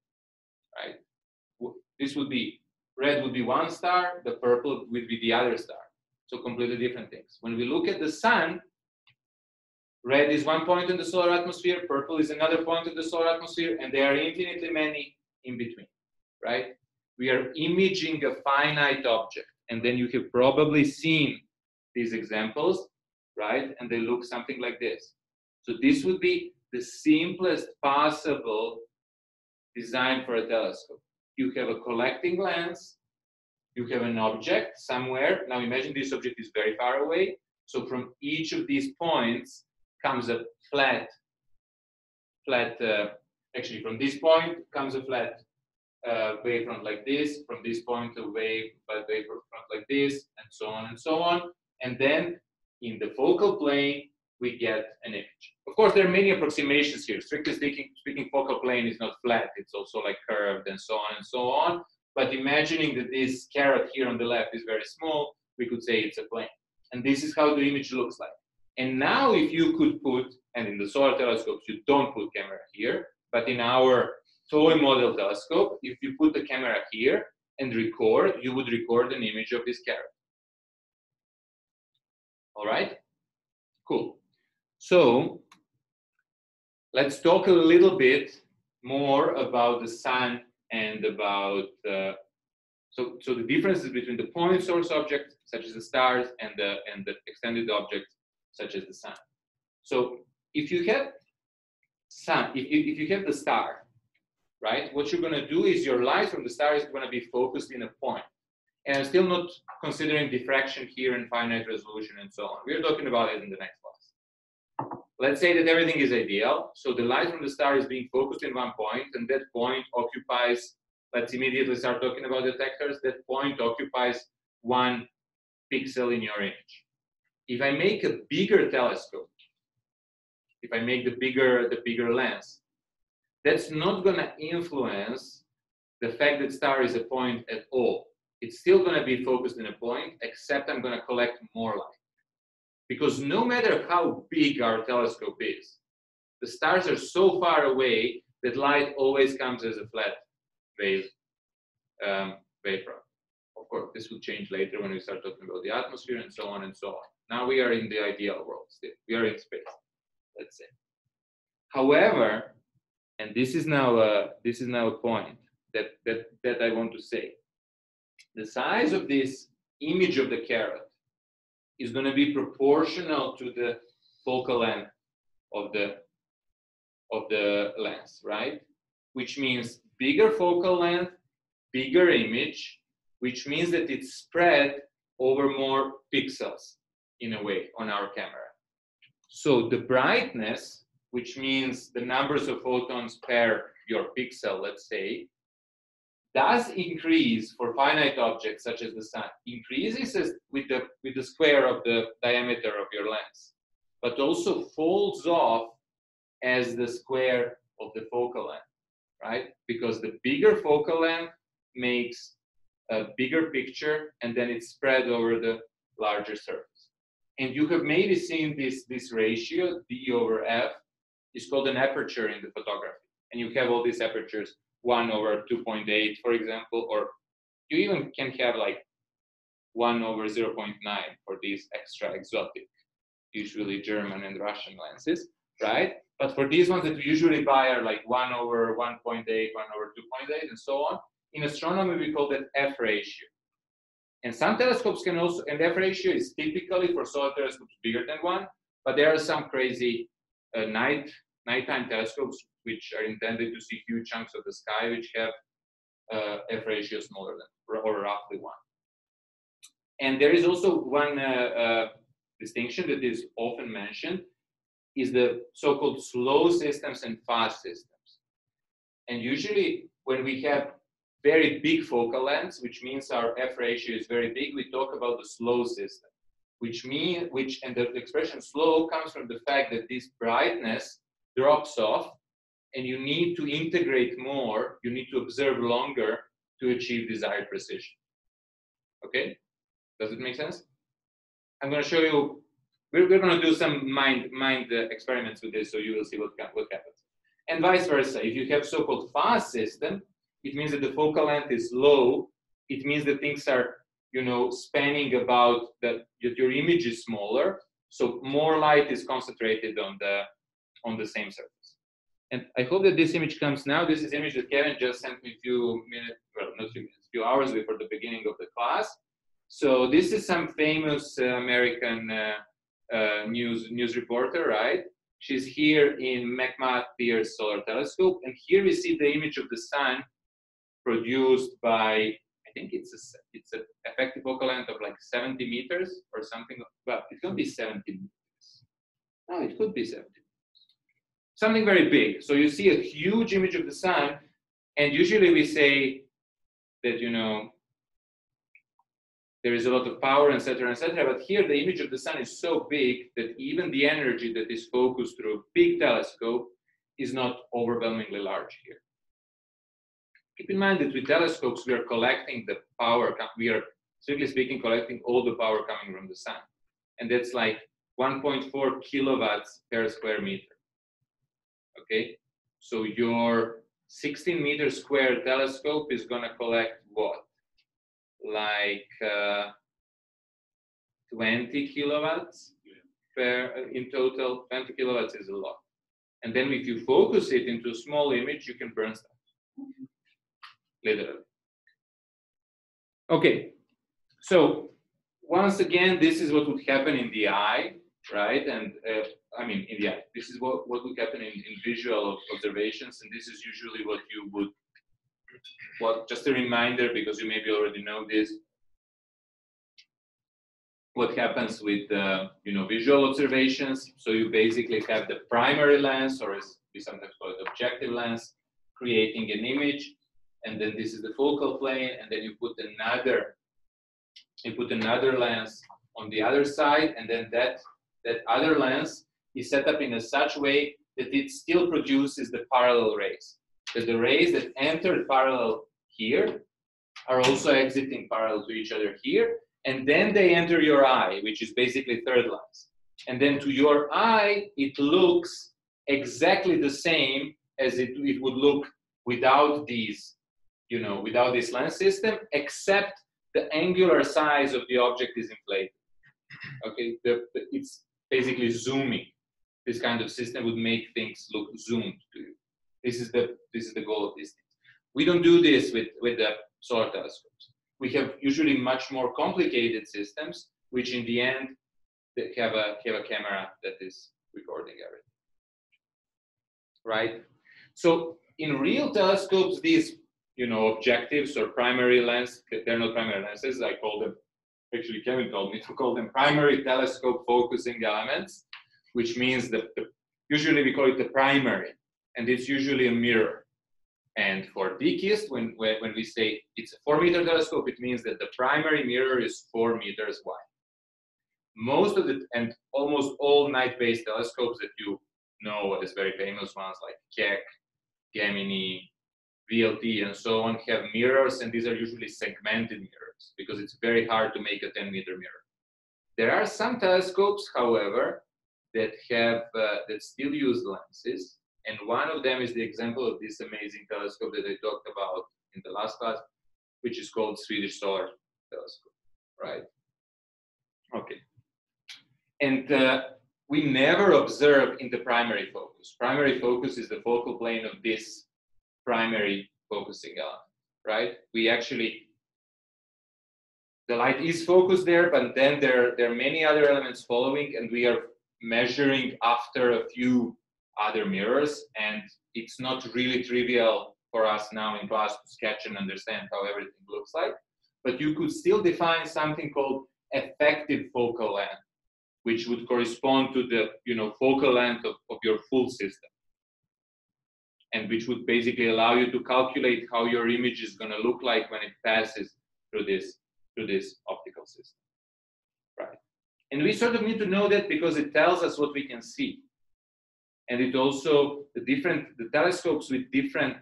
right? This would be, red would be one star, the purple would be the other star. So completely different things. When we look at the sun, red is one point in the solar atmosphere, purple is another point in the solar atmosphere, and there are infinitely many in between, right? We are imaging a finite object, and then you have probably seen these examples, right? And they look something like this. So this would be the simplest possible design for a telescope. You have a collecting lens, you have an object somewhere. Now imagine this object is very far away. So from each of these points comes a actually from this point comes a flat wavefront like this, from this point a wavefront like this, and so on and so on. And then in the focal plane, we get an image. Of course, there are many approximations here. Strictly speaking, focal plane is not flat. It's also like curved and so on and so on. But imagining that this carrot here on the left is very small, we could say it's a plane. And this is how the image looks like. And now if you could put, and in the solar telescopes, you don't put camera here, but in our toy model telescope, if you put the camera here and record, you would record an image of this carrot. All right? Cool. So let's talk a little bit more about the sun and about so the differences between the point source objects, such as the stars, and the extended objects, such as the sun. So if you have sun, if you have the star, right, what you're going to do is your light from the star is going to be focused in a point. And I'm still not considering diffraction here and finite resolution and so on. We're talking about it in the next class. Let's say that everything is ideal. So the light from the star is being focused in one point, and that point occupies, let's immediately start talking about detectors, that point occupies 1 pixel in your image. If I make a bigger telescope, if I make the bigger lens, that's not gonna influence the fact that star is a point at all. It's still gonna be focused in a point, except I'm gonna collect more light. Because no matter how big our telescope is, the stars are so far away that light always comes as a flat wave wavefront. Of course, this will change later when we start talking about the atmosphere and so on and so on. Now we are in the ideal world still. We are in space, let's say. However, and this is now a point that I want to say, the size of this image of the carrot is going to be proportional to the focal length of the lens, right? Which means bigger focal length, bigger image, which means that it's spread over more pixels in a way on our camera. So the brightness, which means the numbers of photons per your pixel, let's say, does increase for finite objects such as the sun, increases with the square of the diameter of your lens, but also falls off as the square of the focal length, right? Because the bigger focal length makes a bigger picture, and then it's spread over the larger surface. And you have maybe seen this ratio, D over F, is called an aperture in the photography. And you have all these apertures, 1/2.8, for example, or you even can have like 1/0.9 for these extra exotic, usually German and Russian lenses, right? But for these ones that we usually buy are like 1/1.8, 1/2.8, and so on. In astronomy, we call that F ratio. And some telescopes can also, and F ratio is typically for solar telescopes bigger than one, but there are some crazy nighttime telescopes which are intended to see huge chunks of the sky, which have F ratio smaller than, or roughly one. And there is also one distinction that is often mentioned, is the so-called slow systems and fast systems. And usually when we have very big focal lengths, which means our F ratio is very big, we talk about the slow system, and the expression slow comes from the fact that this brightness drops off and you need to integrate more, you need to observe longer to achieve desired precision. Okay, does it make sense? I'm going to show you, we're going to do some mind experiments with this, so you will see what happens. And vice versa, if you have so-called fast system, it means that the focal length is low, it means that things are, you know, spanning about, that your image is smaller, so more light is concentrated on the same surface. And I hope that this image comes now. This is an image that Kevin just sent me a few minutes, well, not a few minutes, a few hours before the beginning of the class. So this is some famous American news reporter, right? She's here in McMath-Pierce Solar Telescope, and here we see the image of the sun produced by, I think it's an effective focal length of like 70 meters or something, but it could be 70 meters. No, it could be 70. Something very big. So you see a huge image of the sun, and usually we say that, you know, there is a lot of power, et cetera, but here the image of the sun is so big that even the energy that is focused through a big telescope is not overwhelmingly large here. Keep in mind that with telescopes, we are collecting the power, we are, strictly speaking, collecting all the power coming from the sun. And that's like 1.4 kilowatts per square meter. Okay, so your 16-meter-square telescope is going to collect what? Like 20 kilowatts in total. 20 kilowatts is a lot. And then if you focus it into a small image, you can burn stuff, literally. Okay, so once again, this is what would happen in the eye, right? And I mean, in the eye, this is what would happen in visual observations, and this is usually what you would, well, just a reminder, because you maybe already know this, what happens with, you know, visual observations. So you basically have the primary lens, or as we sometimes call it, objective lens, creating an image, and then this is the focal plane, and then you put another lens on the other side, and then that other lens is set up in a such way that it still produces the parallel rays. That the rays that entered parallel here are also exiting parallel to each other here, and then they enter your eye, which is basically third lens. And then to your eye, it looks exactly the same as it would look without these, you know, without this lens system, except the angular size of the object is inflated. Okay, it's basically zooming. This kind of system would make things look zoomed to you. This is the goal of this thing. We don't do this with the solar telescopes. We have usually much more complicated systems, which in the end they have a camera that is recording everything, right? So in real telescopes, these, you know, objectives or primary lenses, they're not primary lenses, I call them, actually Kevin told me to call them primary telescope focusing elements, which means that usually we call it the primary. And it's usually a mirror. And for DKIST, when we say it's a 4-meter telescope, it means that the primary mirror is 4 meters wide. Most of the, and almost all night-based telescopes that you know as very famous ones like Keck, Gemini, VLT, and so on, have mirrors, and these are usually segmented mirrors because it's very hard to make a 10-meter mirror. There are some telescopes, however, that have that still use lenses. And one of them is the example of this amazing telescope that I talked about in the last class, which is called Swedish Solar Telescope, right? Okay. And we never observe in the primary focus. Primary focus is the focal plane of this primary focusing element, right? We actually, the light is focused there, but then there are many other elements following, and we are measuring after a few other mirrors, and it's not really trivial for us now in class to sketch and understand how everything looks like, but you could still define something called effective focal length, which would correspond to the, you know, focal length of your full system, and which would basically allow you to calculate how your image is going to look like when it passes through this optical system, right? And we sort of need to know that because it tells us what we can see. And it also, the telescopes with different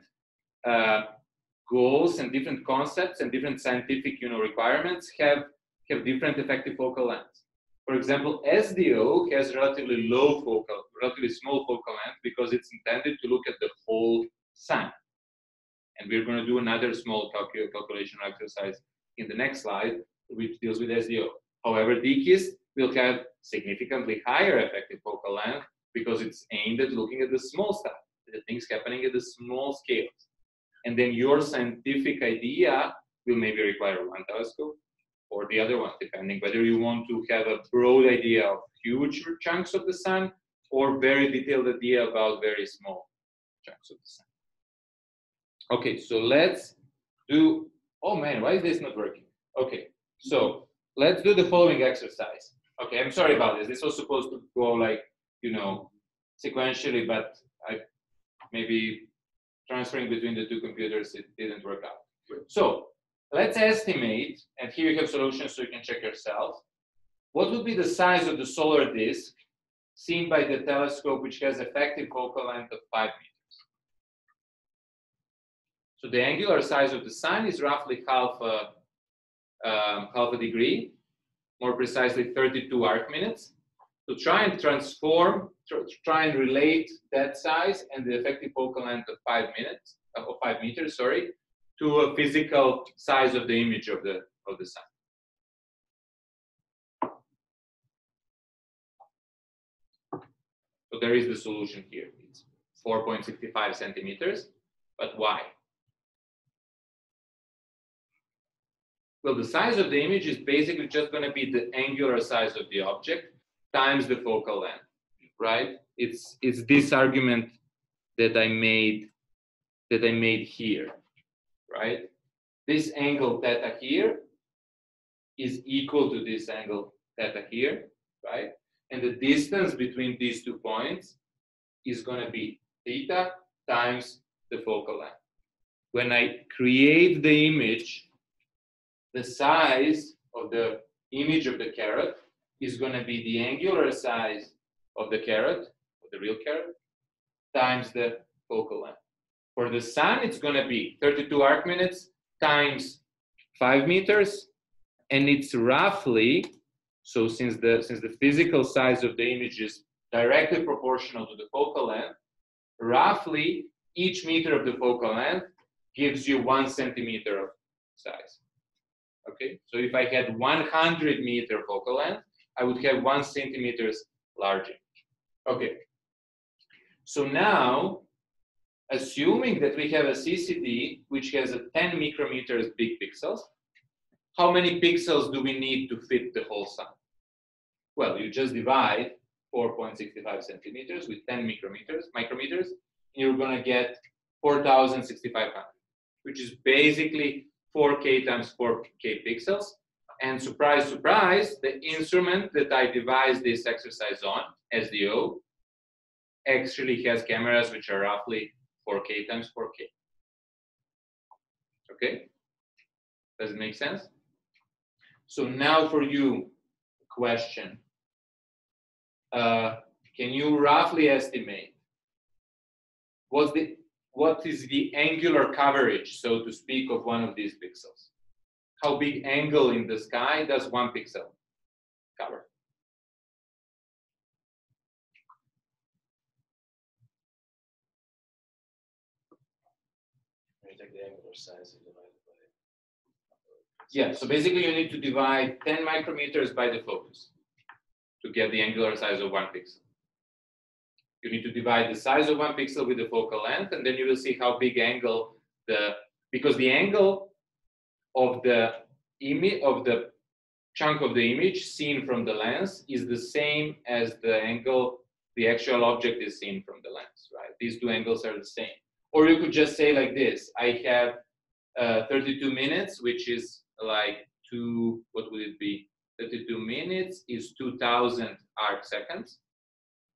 goals and different concepts and different scientific, requirements have different effective focal lengths. For example, SDO has relatively low focal, relatively small focal length because it's intended to look at the whole sun. And we're going to do another small calculation exercise in the next slide, which deals with SDO. However, DKIST will have significantly higher effective focal length because it's aimed at looking at the small stuff, the things happening at the small scales. And then your scientific idea will maybe require one telescope or the other one, depending whether you want to have a broad idea of huge chunks of the sun or very detailed idea about very small chunks of the sun. Okay, so let's do, oh man, why is this not working? Okay, so let's do the following exercise. Okay, I'm sorry about this. This was supposed to go like, sequentially, but maybe transferring between the two computers, it didn't work out. So let's estimate, and here you have solutions so you can check yourself. What would be the size of the solar disk seen by the telescope which has effective focal length of 5 meters? So the angular size of the sun is roughly half a degree, more precisely 32 arc minutes. So try and relate that size and the effective focal length of 5 meters, sorry, to a physical size of the image of the sun. So there is the solution here. It's 4.65 centimeters, but why? Well, the size of the image is basically just going to be the angular size of the object times the focal length, right? It's this argument that I made here, right? This angle theta here is equal to this angle theta here, right? And the distance between these two points is going to be theta times the focal length. When I create the image, the size of the image of the carrot is going to be the angular size of the carrot, of the real carrot, times the focal length. For the sun, it's going to be 32 arc minutes times 5 meters, and it's roughly, so since the physical size of the image is directly proportional to the focal length, roughly each meter of the focal length gives you 1 centimeter of size. Okay, so if I had 100 meter focal length, I would have 1 centimeter larger. Okay, so now, assuming that we have a CCD which has a 10 micrometers big pixels, how many pixels do we need to fit the whole sun? Well, you just divide 4.65 centimeters with 10 micrometers, and you're going to get 4,650, which is basically 4K times 4K pixels. And surprise, surprise, the instrument that I devised this exercise on, SDO, actually has cameras which are roughly 4K times 4K. Okay? Does it make sense? So now for you, question. Can you roughly estimate what is the angular coverage, so to speak, of one of these pixels? How big angle in the sky does one pixel cover? You take the angular size and divide it by the... Yeah, so basically you need to divide 10 micrometers by the focus to get the angular size of one pixel. You need to divide the size of one pixel with the focal length, and then you will see how big angle because the angle of the image, of the chunk of the image seen from the lens is the same as the angle the actual object is seen from the lens, right? These two angles are the same. Or you could just say like this, I have 32 minutes, which is like two, what would it be? 32 minutes is 2,000 arc seconds,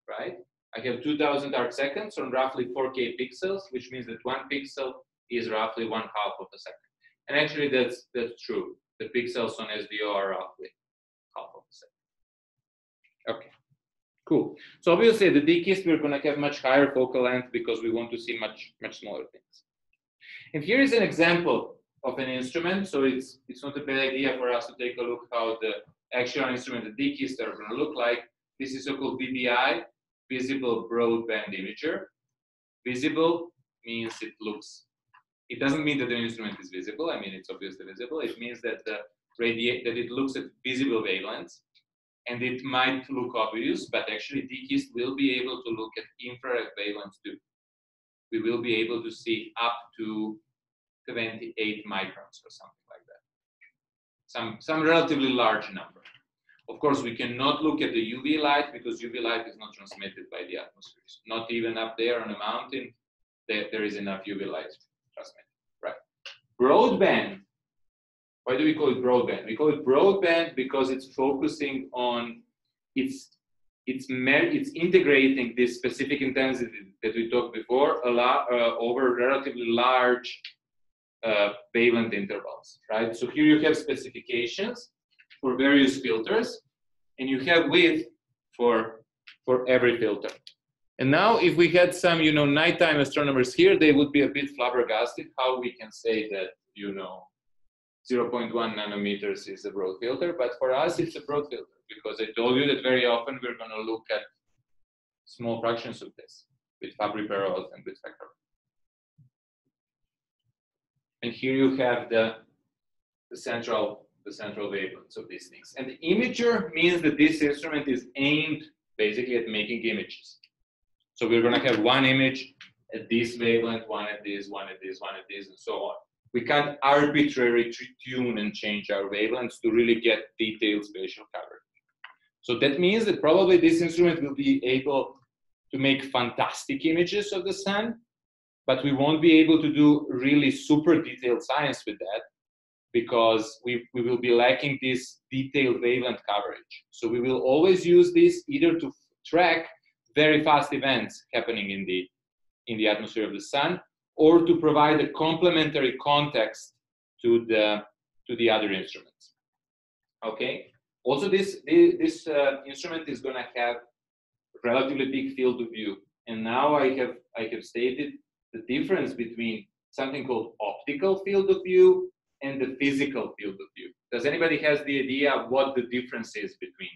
right? I have 2,000 arc seconds on roughly 4K pixels, which means that one pixel is roughly 1/2 of a second. And actually, that's true. The pixels on SDO are roughly 1/2 of a second. Okay, cool. So obviously the DKIST, we're going to have much higher focal length because we want to see much smaller things. And here is an example of an instrument. So it's not a bad idea for us to take a look how the actual instrument, the DKIST, are going to look like. This is so-called VBI, visible broadband imager. Visible means it looks, it doesn't mean that the instrument is visible. I mean, it's obviously visible. It means that it looks at visible wavelengths, and it might look obvious, but actually DKIST will be able to look at infrared wavelengths too. We will be able to see up to 28 microns or something like that. Some relatively large number. Of course, we cannot look at the UV light because UV light is not transmitted by the atmosphere. Not even up there on a mountain, there is enough UV light transmitted, right? Broadband. Why do we call it broadband? We call it broadband because it's focusing on, it's integrating this specific intensity that we talked before over relatively large wavelength intervals, right? So here you have specifications for various filters, and you have width for every filter. And now if we had some, you know, nighttime astronomers here, they would be a bit flabbergasted how we can say that, you know, 0.1 nanometers is a broad filter, but for us it's a broad filter because I told you that very often we're going to look at small fractions of this with Fabry-Perot and with factor. And here you have the central wavelengths of these things. And the imager means that this instrument is aimed basically at making images. So we're going to have one image at this wavelength, one at this, one at this, one at this, and so on. We can't arbitrarily tune and change our wavelengths to really get detailed spatial coverage. So that means that probably this instrument will be able to make fantastic images of the sun, but we won't be able to do really super detailed science with that, because we will be lacking this detailed wavelength coverage. So we will always use this either to track very fast events happening in the atmosphere of the sun, or to provide a complementary context to the other instruments. Okay. Also, this instrument is going to have relatively big field of view. And now I have stated the difference between something called optical field of view and the physical field of view. Does anybody has the idea of what the difference is between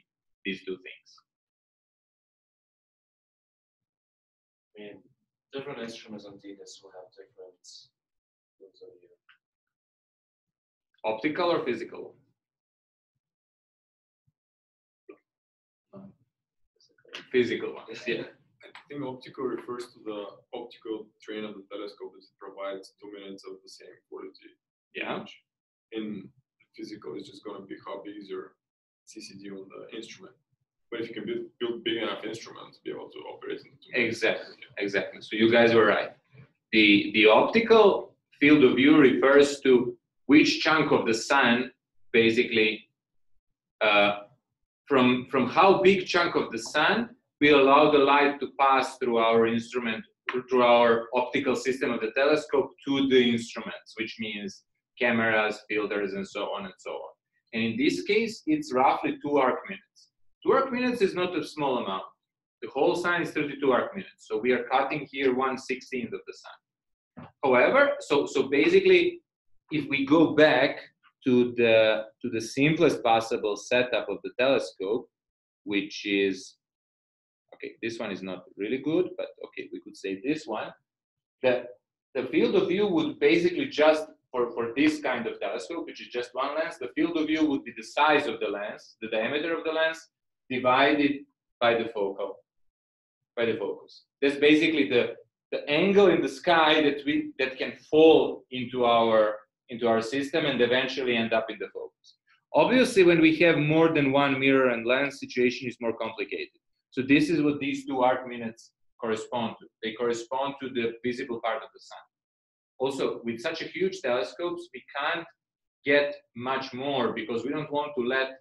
these two things? Yeah. Different instruments on DKIST will have different fields of view. Optical or physical? Physical ones, yeah. I think optical refers to the optical train of the telescope that provides 2 minutes of the same quality. Yeah. In physical, it's just going to be how big is your CCD on the instrument. But if you can build big enough instruments to be able to operate in the 2 minutes. Exactly, exactly. So you guys were right. The optical field of view refers to which chunk of the sun, basically, from how big chunk of the sun we allow the light to pass through our instrument, through our optical system of the telescope to the instruments, which means cameras, filters, and so on and so on. And in this case, it's roughly 2 arc minutes. 2 arc minutes is not a small amount. The whole sun is 32 arc minutes. So we are cutting here 1/16 of the sun. However, so basically, if we go back to the simplest possible setup of the telescope, which is, okay, this one is not really good, but okay, we could say this one, that the field of view would basically just, for this kind of telescope, which is just one lens, the field of view would be the size of the lens, the diameter of the lens, divided by the focal, by the focus. That's basically the angle in the sky that can fall into our system and eventually end up in the focus. Obviously, when we have more than one mirror and lens, situation is more complicated. So this is what these 2 arc minutes correspond to. They correspond to the visible part of the sun. Also, with such a huge telescopes, we can't get much more because we don't want to let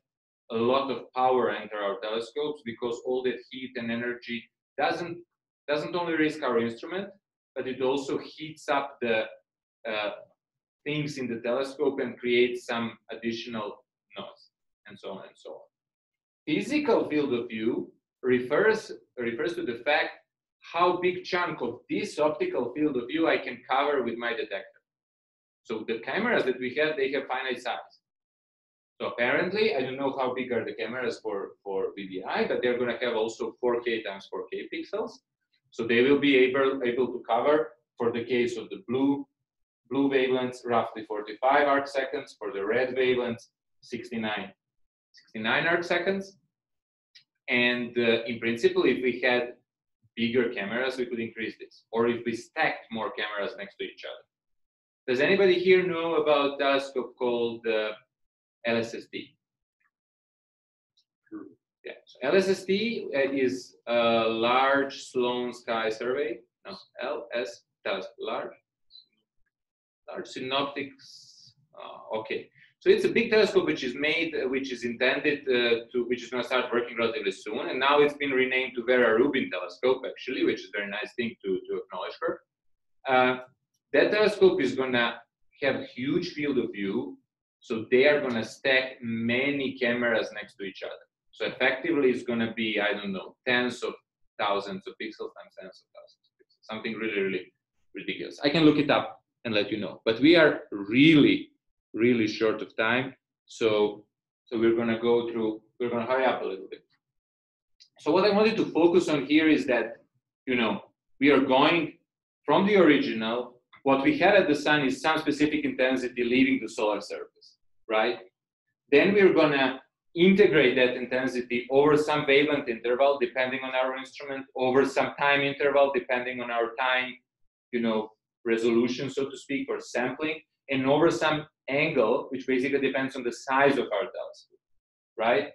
a lot of power enter our telescopes, because all that heat and energy doesn't only risk our instrument, but it also heats up the things in the telescope and creates some additional noise, and so on and so on. Physical field of view refers to the fact how big chunk of this optical field of view I can cover with my detector. So the cameras that we have, they have finite size. So apparently, I don't know how big are the cameras for VBI, but they're going to have also 4K times 4K pixels. So they will be able to cover, for the case of the blue wavelengths, roughly 45 arc seconds, for the red wavelengths, 69 arc seconds. And in principle, if we had bigger cameras, we could increase this, or if we stacked more cameras next to each other. Does anybody here know about a telescope called LSST? Yeah. So LSST is a large Sloan Sky Survey. No, LS telescope, large synoptics. Okay, so it's a big telescope which is made, which is intended which is going to start working relatively soon, and now it's been renamed to Vera Rubin Telescope, actually, which is a very nice thing to acknowledge her. That telescope is going to have a huge field of view. So they are going to stack many cameras next to each other. So effectively, it's going to be, I don't know, tens of thousands of pixels times tens of thousands of pixels. Something really, really ridiculous. I can look it up and let you know. But we are really, really short of time. So we're going to go through, we're going to hurry up a little bit. So what I wanted to focus on here is that, you know, we are going from the original. What we had at the sun is some specific intensity leaving the solar surface, right? Then we're going to integrate that intensity over some wavelength interval, depending on our instrument, over some time interval, depending on our time, you know, resolution, so to speak, or sampling, and over some angle, which basically depends on the size of our telescope, right?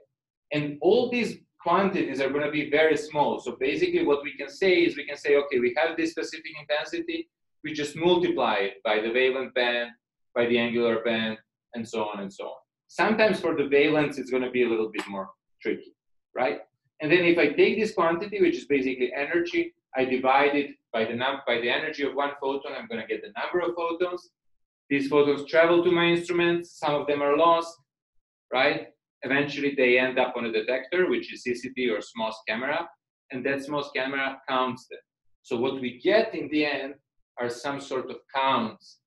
And all these quantities are going to be very small. So basically what we can say is we can say, okay, we have this specific intensity, we just multiply it by the wavelength band, by the angular band, and so on and so on. Sometimes for the wavelengths, it's going to be a little bit more tricky, right? And then if I take this quantity, which is basically energy, I divide it by the energy of one photon, I'm going to get the number of photons. These photons travel to my instruments. Some of them are lost, right? Eventually, they end up on a detector, which is CCT or SMOS camera, and that SMOS camera counts them. So what we get in the end are some sort of counts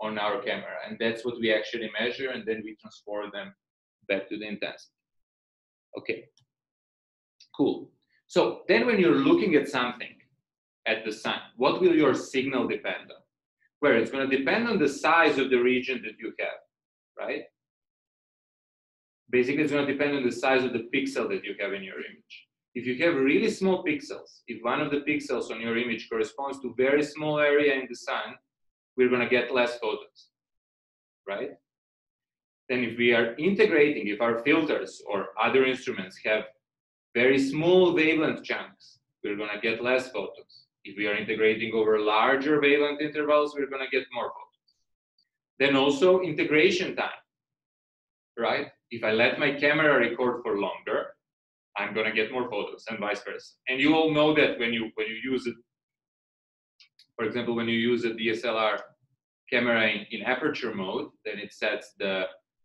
on our camera, and that's what we actually measure, and then we transform them back to the intensity. Okay, cool. So then when you're looking at something at the sun, what will your signal depend on? Well, it's going to depend on the size of the region that you have, right? Basically, it's going to depend on the size of the pixel that you have in your image. If you have really small pixels, if one of the pixels on your image corresponds to very small area in the sun, we're going to get less photons, right? Then if we are integrating, if our filters or other instruments have very small wavelength chunks, we're going to get less photons. If we are integrating over larger wavelength intervals, we're going to get more photons. Then also integration time, right? If I let my camera record for longer, I'm going to get more photos, and vice versa. And you all know that when you use it, for example, when you use a DSLR camera in aperture mode, then it sets the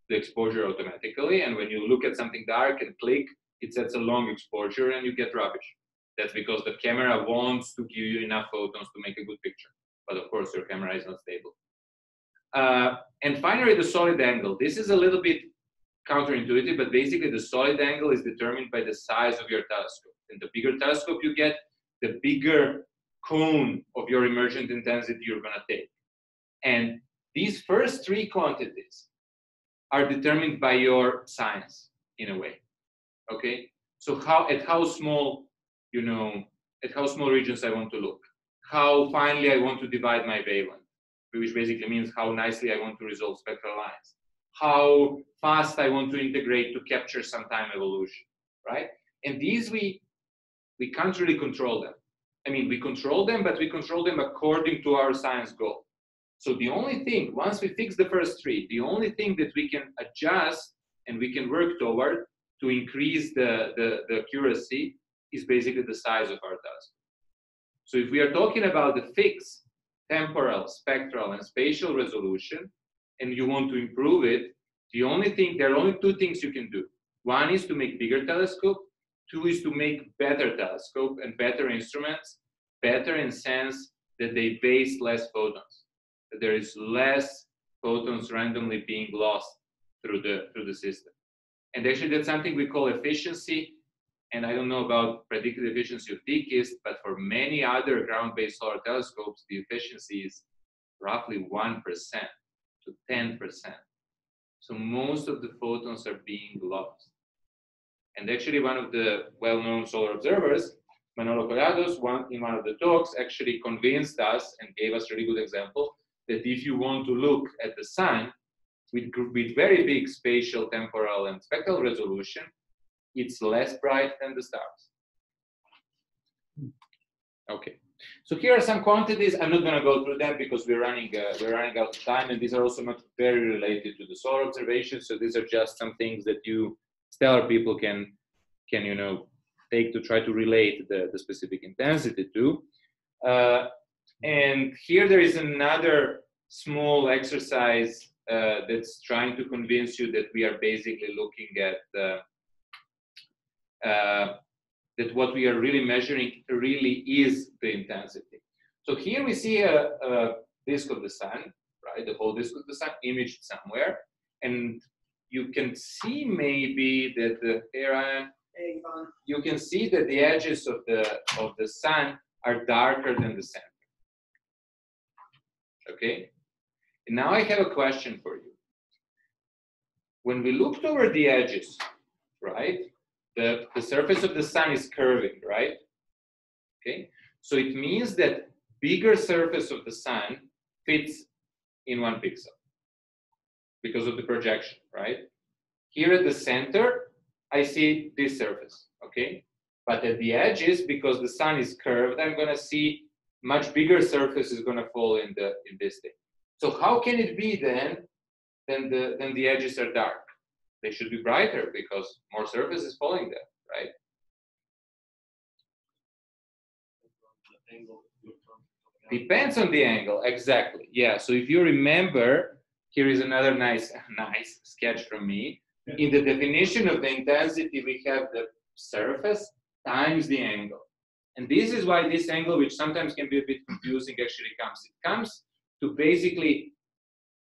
exposure automatically. And when you look at something dark and click, it sets a long exposure and you get rubbish. That's because the camera wants to give you enough photons to make a good picture. But of course, your camera is not stable. And finally, the solid angle. This is a little bit counterintuitive, but basically the solid angle is determined by the size of your telescope. And the bigger telescope you get, the bigger cone of your emergent intensity you're going to take. And these first three quantities are determined by your science in a way. Okay? So at how small regions I want to look, how finely I want to divide my wavelength, which basically means how nicely I want to resolve spectral lines, how fast I want to integrate to capture some time evolution, right? And these we can't really control them. I mean, we control them, but we control them according to our science goal. So the only thing, once we fix the first three, the only thing that we can adjust and we can work toward to increase the accuracy is basically the size of our telescope. So if we are talking about the fix, temporal, spectral, and spatial resolution, and you want to improve it, there are only two things you can do. One is to make bigger telescope, two is to make better telescope and better instruments, better in sense that they base less photons, that there is less photons randomly being lost through the system. And actually that's something we call efficiency, and I don't know about predicted efficiency of DKIST, but for many other ground-based solar telescopes, the efficiency is roughly 1% to 10%. So most of the photons are being lost. And actually one of the well-known solar observers, Manolo Collados, in one of the talks actually convinced us and gave us a really good example that if you want to look at the sun with very big spatial, temporal, and spectral resolution, it's less bright than the stars. Okay, so here are some quantities. I'm not going to go through them because we're running out of time, and these are also not very related to the solar observations. So these are just some things that you stellar people can you know take to try to relate the specific intensity to. And here there is another small exercise that's trying to convince you that we are basically looking at that what we are really measuring really is the intensity. So here we see a disk of the sun, right? The whole disk of the sun imaged somewhere. And you can see maybe that you can see that the edges of the sun are darker than the center. Okay? And now I have a question for you. When we looked over the edges, right? The surface of the sun is curving, right? Okay, so it means that bigger surface of the sun fits in one pixel because of the projection, right? Here at the center, I see this surface, okay? But at the edges, because the sun is curved, I'm gonna see much bigger surface is gonna fall in this thing. So how can it be then the edges are dark? They should be brighter because more surface is falling there, right? Depends on the angle, exactly. Yeah, so if you remember, here is another nice sketch from me. In the definition of the intensity, we have the surface times the angle. And this is why this angle, which sometimes can be a bit confusing, actually comes. It comes to basically,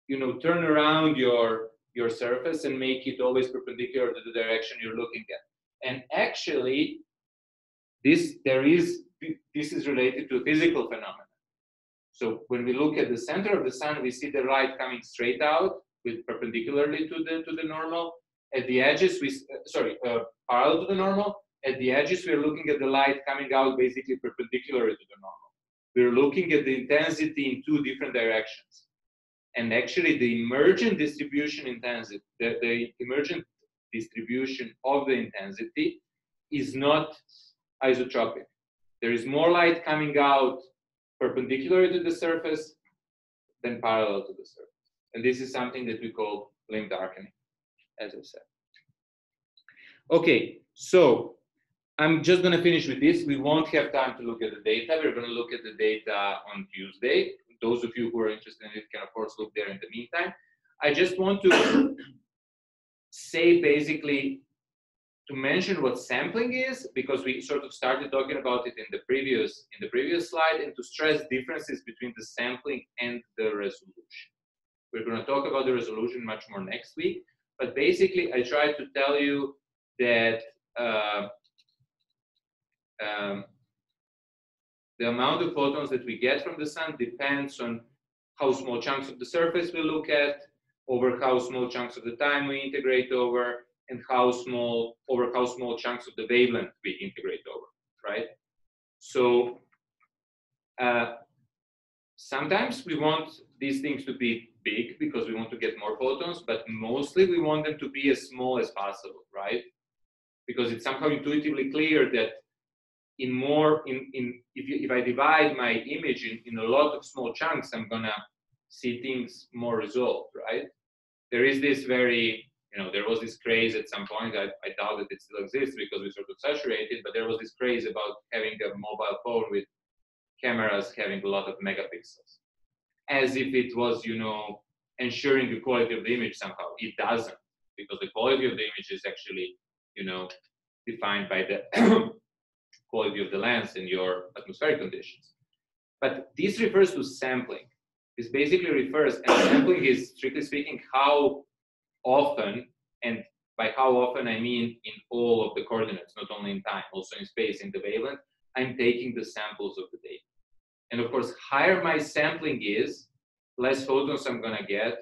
you know, turn around your surface and make it always perpendicular to the direction you're looking at. And actually, this is related to physical phenomena. So when we look at the center of the sun, we see the light coming straight out with perpendicularly to the normal. At the edges, parallel to the normal. At the edges, we're looking at the light coming out basically perpendicularly to the normal. We're looking at the intensity in two different directions. And actually, the emergent distribution of the intensity is not isotropic. There is more light coming out perpendicular to the surface than parallel to the surface. And this is something that we call limb darkening, as I said. Okay, so I'm just going to finish with this. We won't have time to look at the data. We're going to look at the data on Tuesday. Those of you who are interested in it can, of course, look there in the meantime. I just want to say, basically, to mention what sampling is, because we sort of started talking about it in the previous slide, and to stress differences between the sampling and the resolution. We're going to talk about the resolution much more next week. But basically, I tried to tell you that the amount of photons that we get from the sun depends on how small chunks of the surface we look at, over how small chunks of the time we integrate over, and over how small chunks of the wavelength we integrate over, right? So sometimes we want these things to be big because we want to get more photons, but mostly we want them to be as small as possible, right? Because it's somehow intuitively clear that if I divide my image in a lot of small chunks, I'm gonna see things more resolved, right? There is this there was this craze at some point, I doubt that it still exists because we sort of saturated, but there was this craze about having a mobile phone with cameras having a lot of megapixels. As if it was, ensuring the quality of the image somehow. It doesn't. because the quality of the image is actually, you know, defined by the quality of the lens in your atmospheric conditions. But this refers to sampling. This basically refers, and sampling is strictly speaking how often, and by how often I mean in all of the coordinates, not only in time, also in space, in the wavelength, I'm taking the samples of the data. And of course, higher my sampling is, less photons I'm gonna get,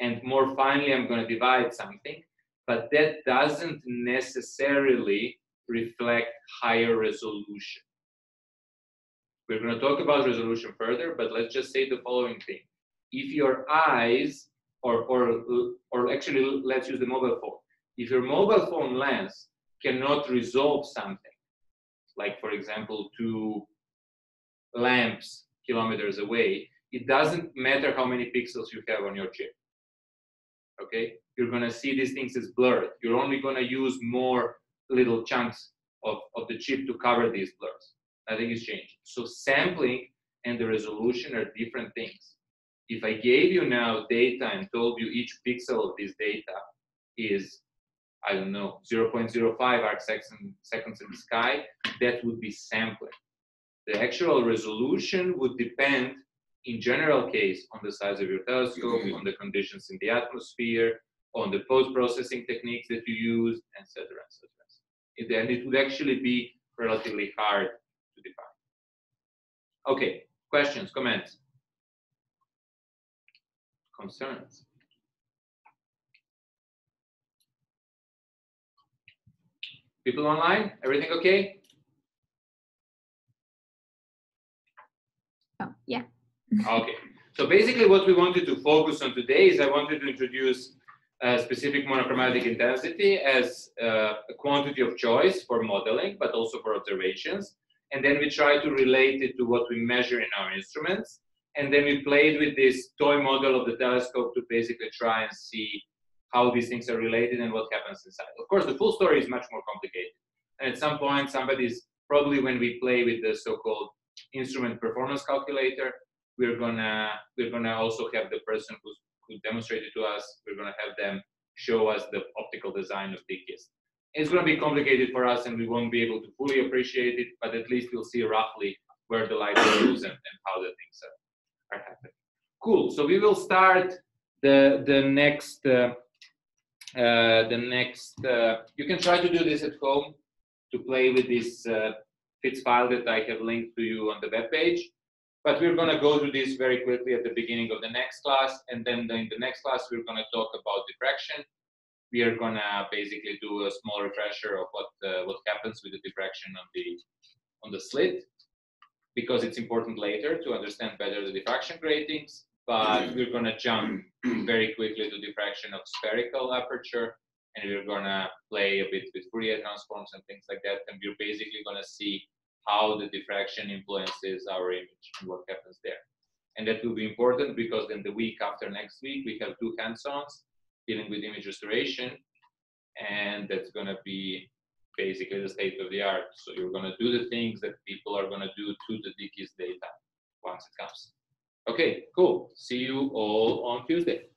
and more finely I'm gonna divide something, but that doesn't necessarily reflect higher resolution. We're gonna talk about resolution further, but let's just say the following thing. If your eyes, or actually let's use the mobile phone. If your mobile phone lens cannot resolve something, like for example, 2 lamps kilometers away, it doesn't matter how many pixels you have on your chip, okay? You're gonna see these things as blurred. You're only gonna use more little chunks of the chip to cover these blurs. Nothing is changing. So sampling and the resolution are different things. If I gave you now data and told you each pixel of this data is, I don't know, 0.05 arc seconds in the sky, that would be sampling. The actual resolution would depend, in general case, on the size of your telescope, on the conditions in the atmosphere, on the post-processing techniques that you use, etc. And it would actually be relatively hard to define. Okay, questions, comments, concerns? People online, everything okay? Oh, yeah. Okay, so basically what we wanted to focus on today is I wanted to introduce specific monochromatic intensity as a quantity of choice for modeling, but also for observations. And then we try to relate it to what we measure in our instruments. And then we played with this toy model of the telescope to basically try and see how these things are related and what happens inside. Of course, the full story is much more complicated. And at some point, somebody's probably, when we play with the so-called instrument performance calculator, we're gonna also have the person who demonstrated to us, we're gonna have them show us the optical design of DKIST. It's gonna be complicated for us and we won't be able to fully appreciate it, but at least we'll see roughly where the light goes and how the things are happening. Cool, so we will start the next, you can try to do this at home, to play with this FITS file that I have linked to you on the web page. But we're gonna go through this very quickly at the beginning of the next class, and then in the next class, we're gonna talk about diffraction. We are gonna basically do a small refresher of what happens with the diffraction on the slit, because it's important later to understand better the diffraction gratings. But we're gonna jump very quickly to diffraction of spherical aperture, and we're gonna play a bit with Fourier transforms and things like that, and we're basically gonna see how the diffraction influences our image and what happens there. And that will be important because then the week after next week, we have 2 hands-ons dealing with image restoration. And that's gonna be basically the state of the art. So you're gonna do the things that people are gonna do to the DKIST data once it comes. Okay, cool. See you all on Tuesday.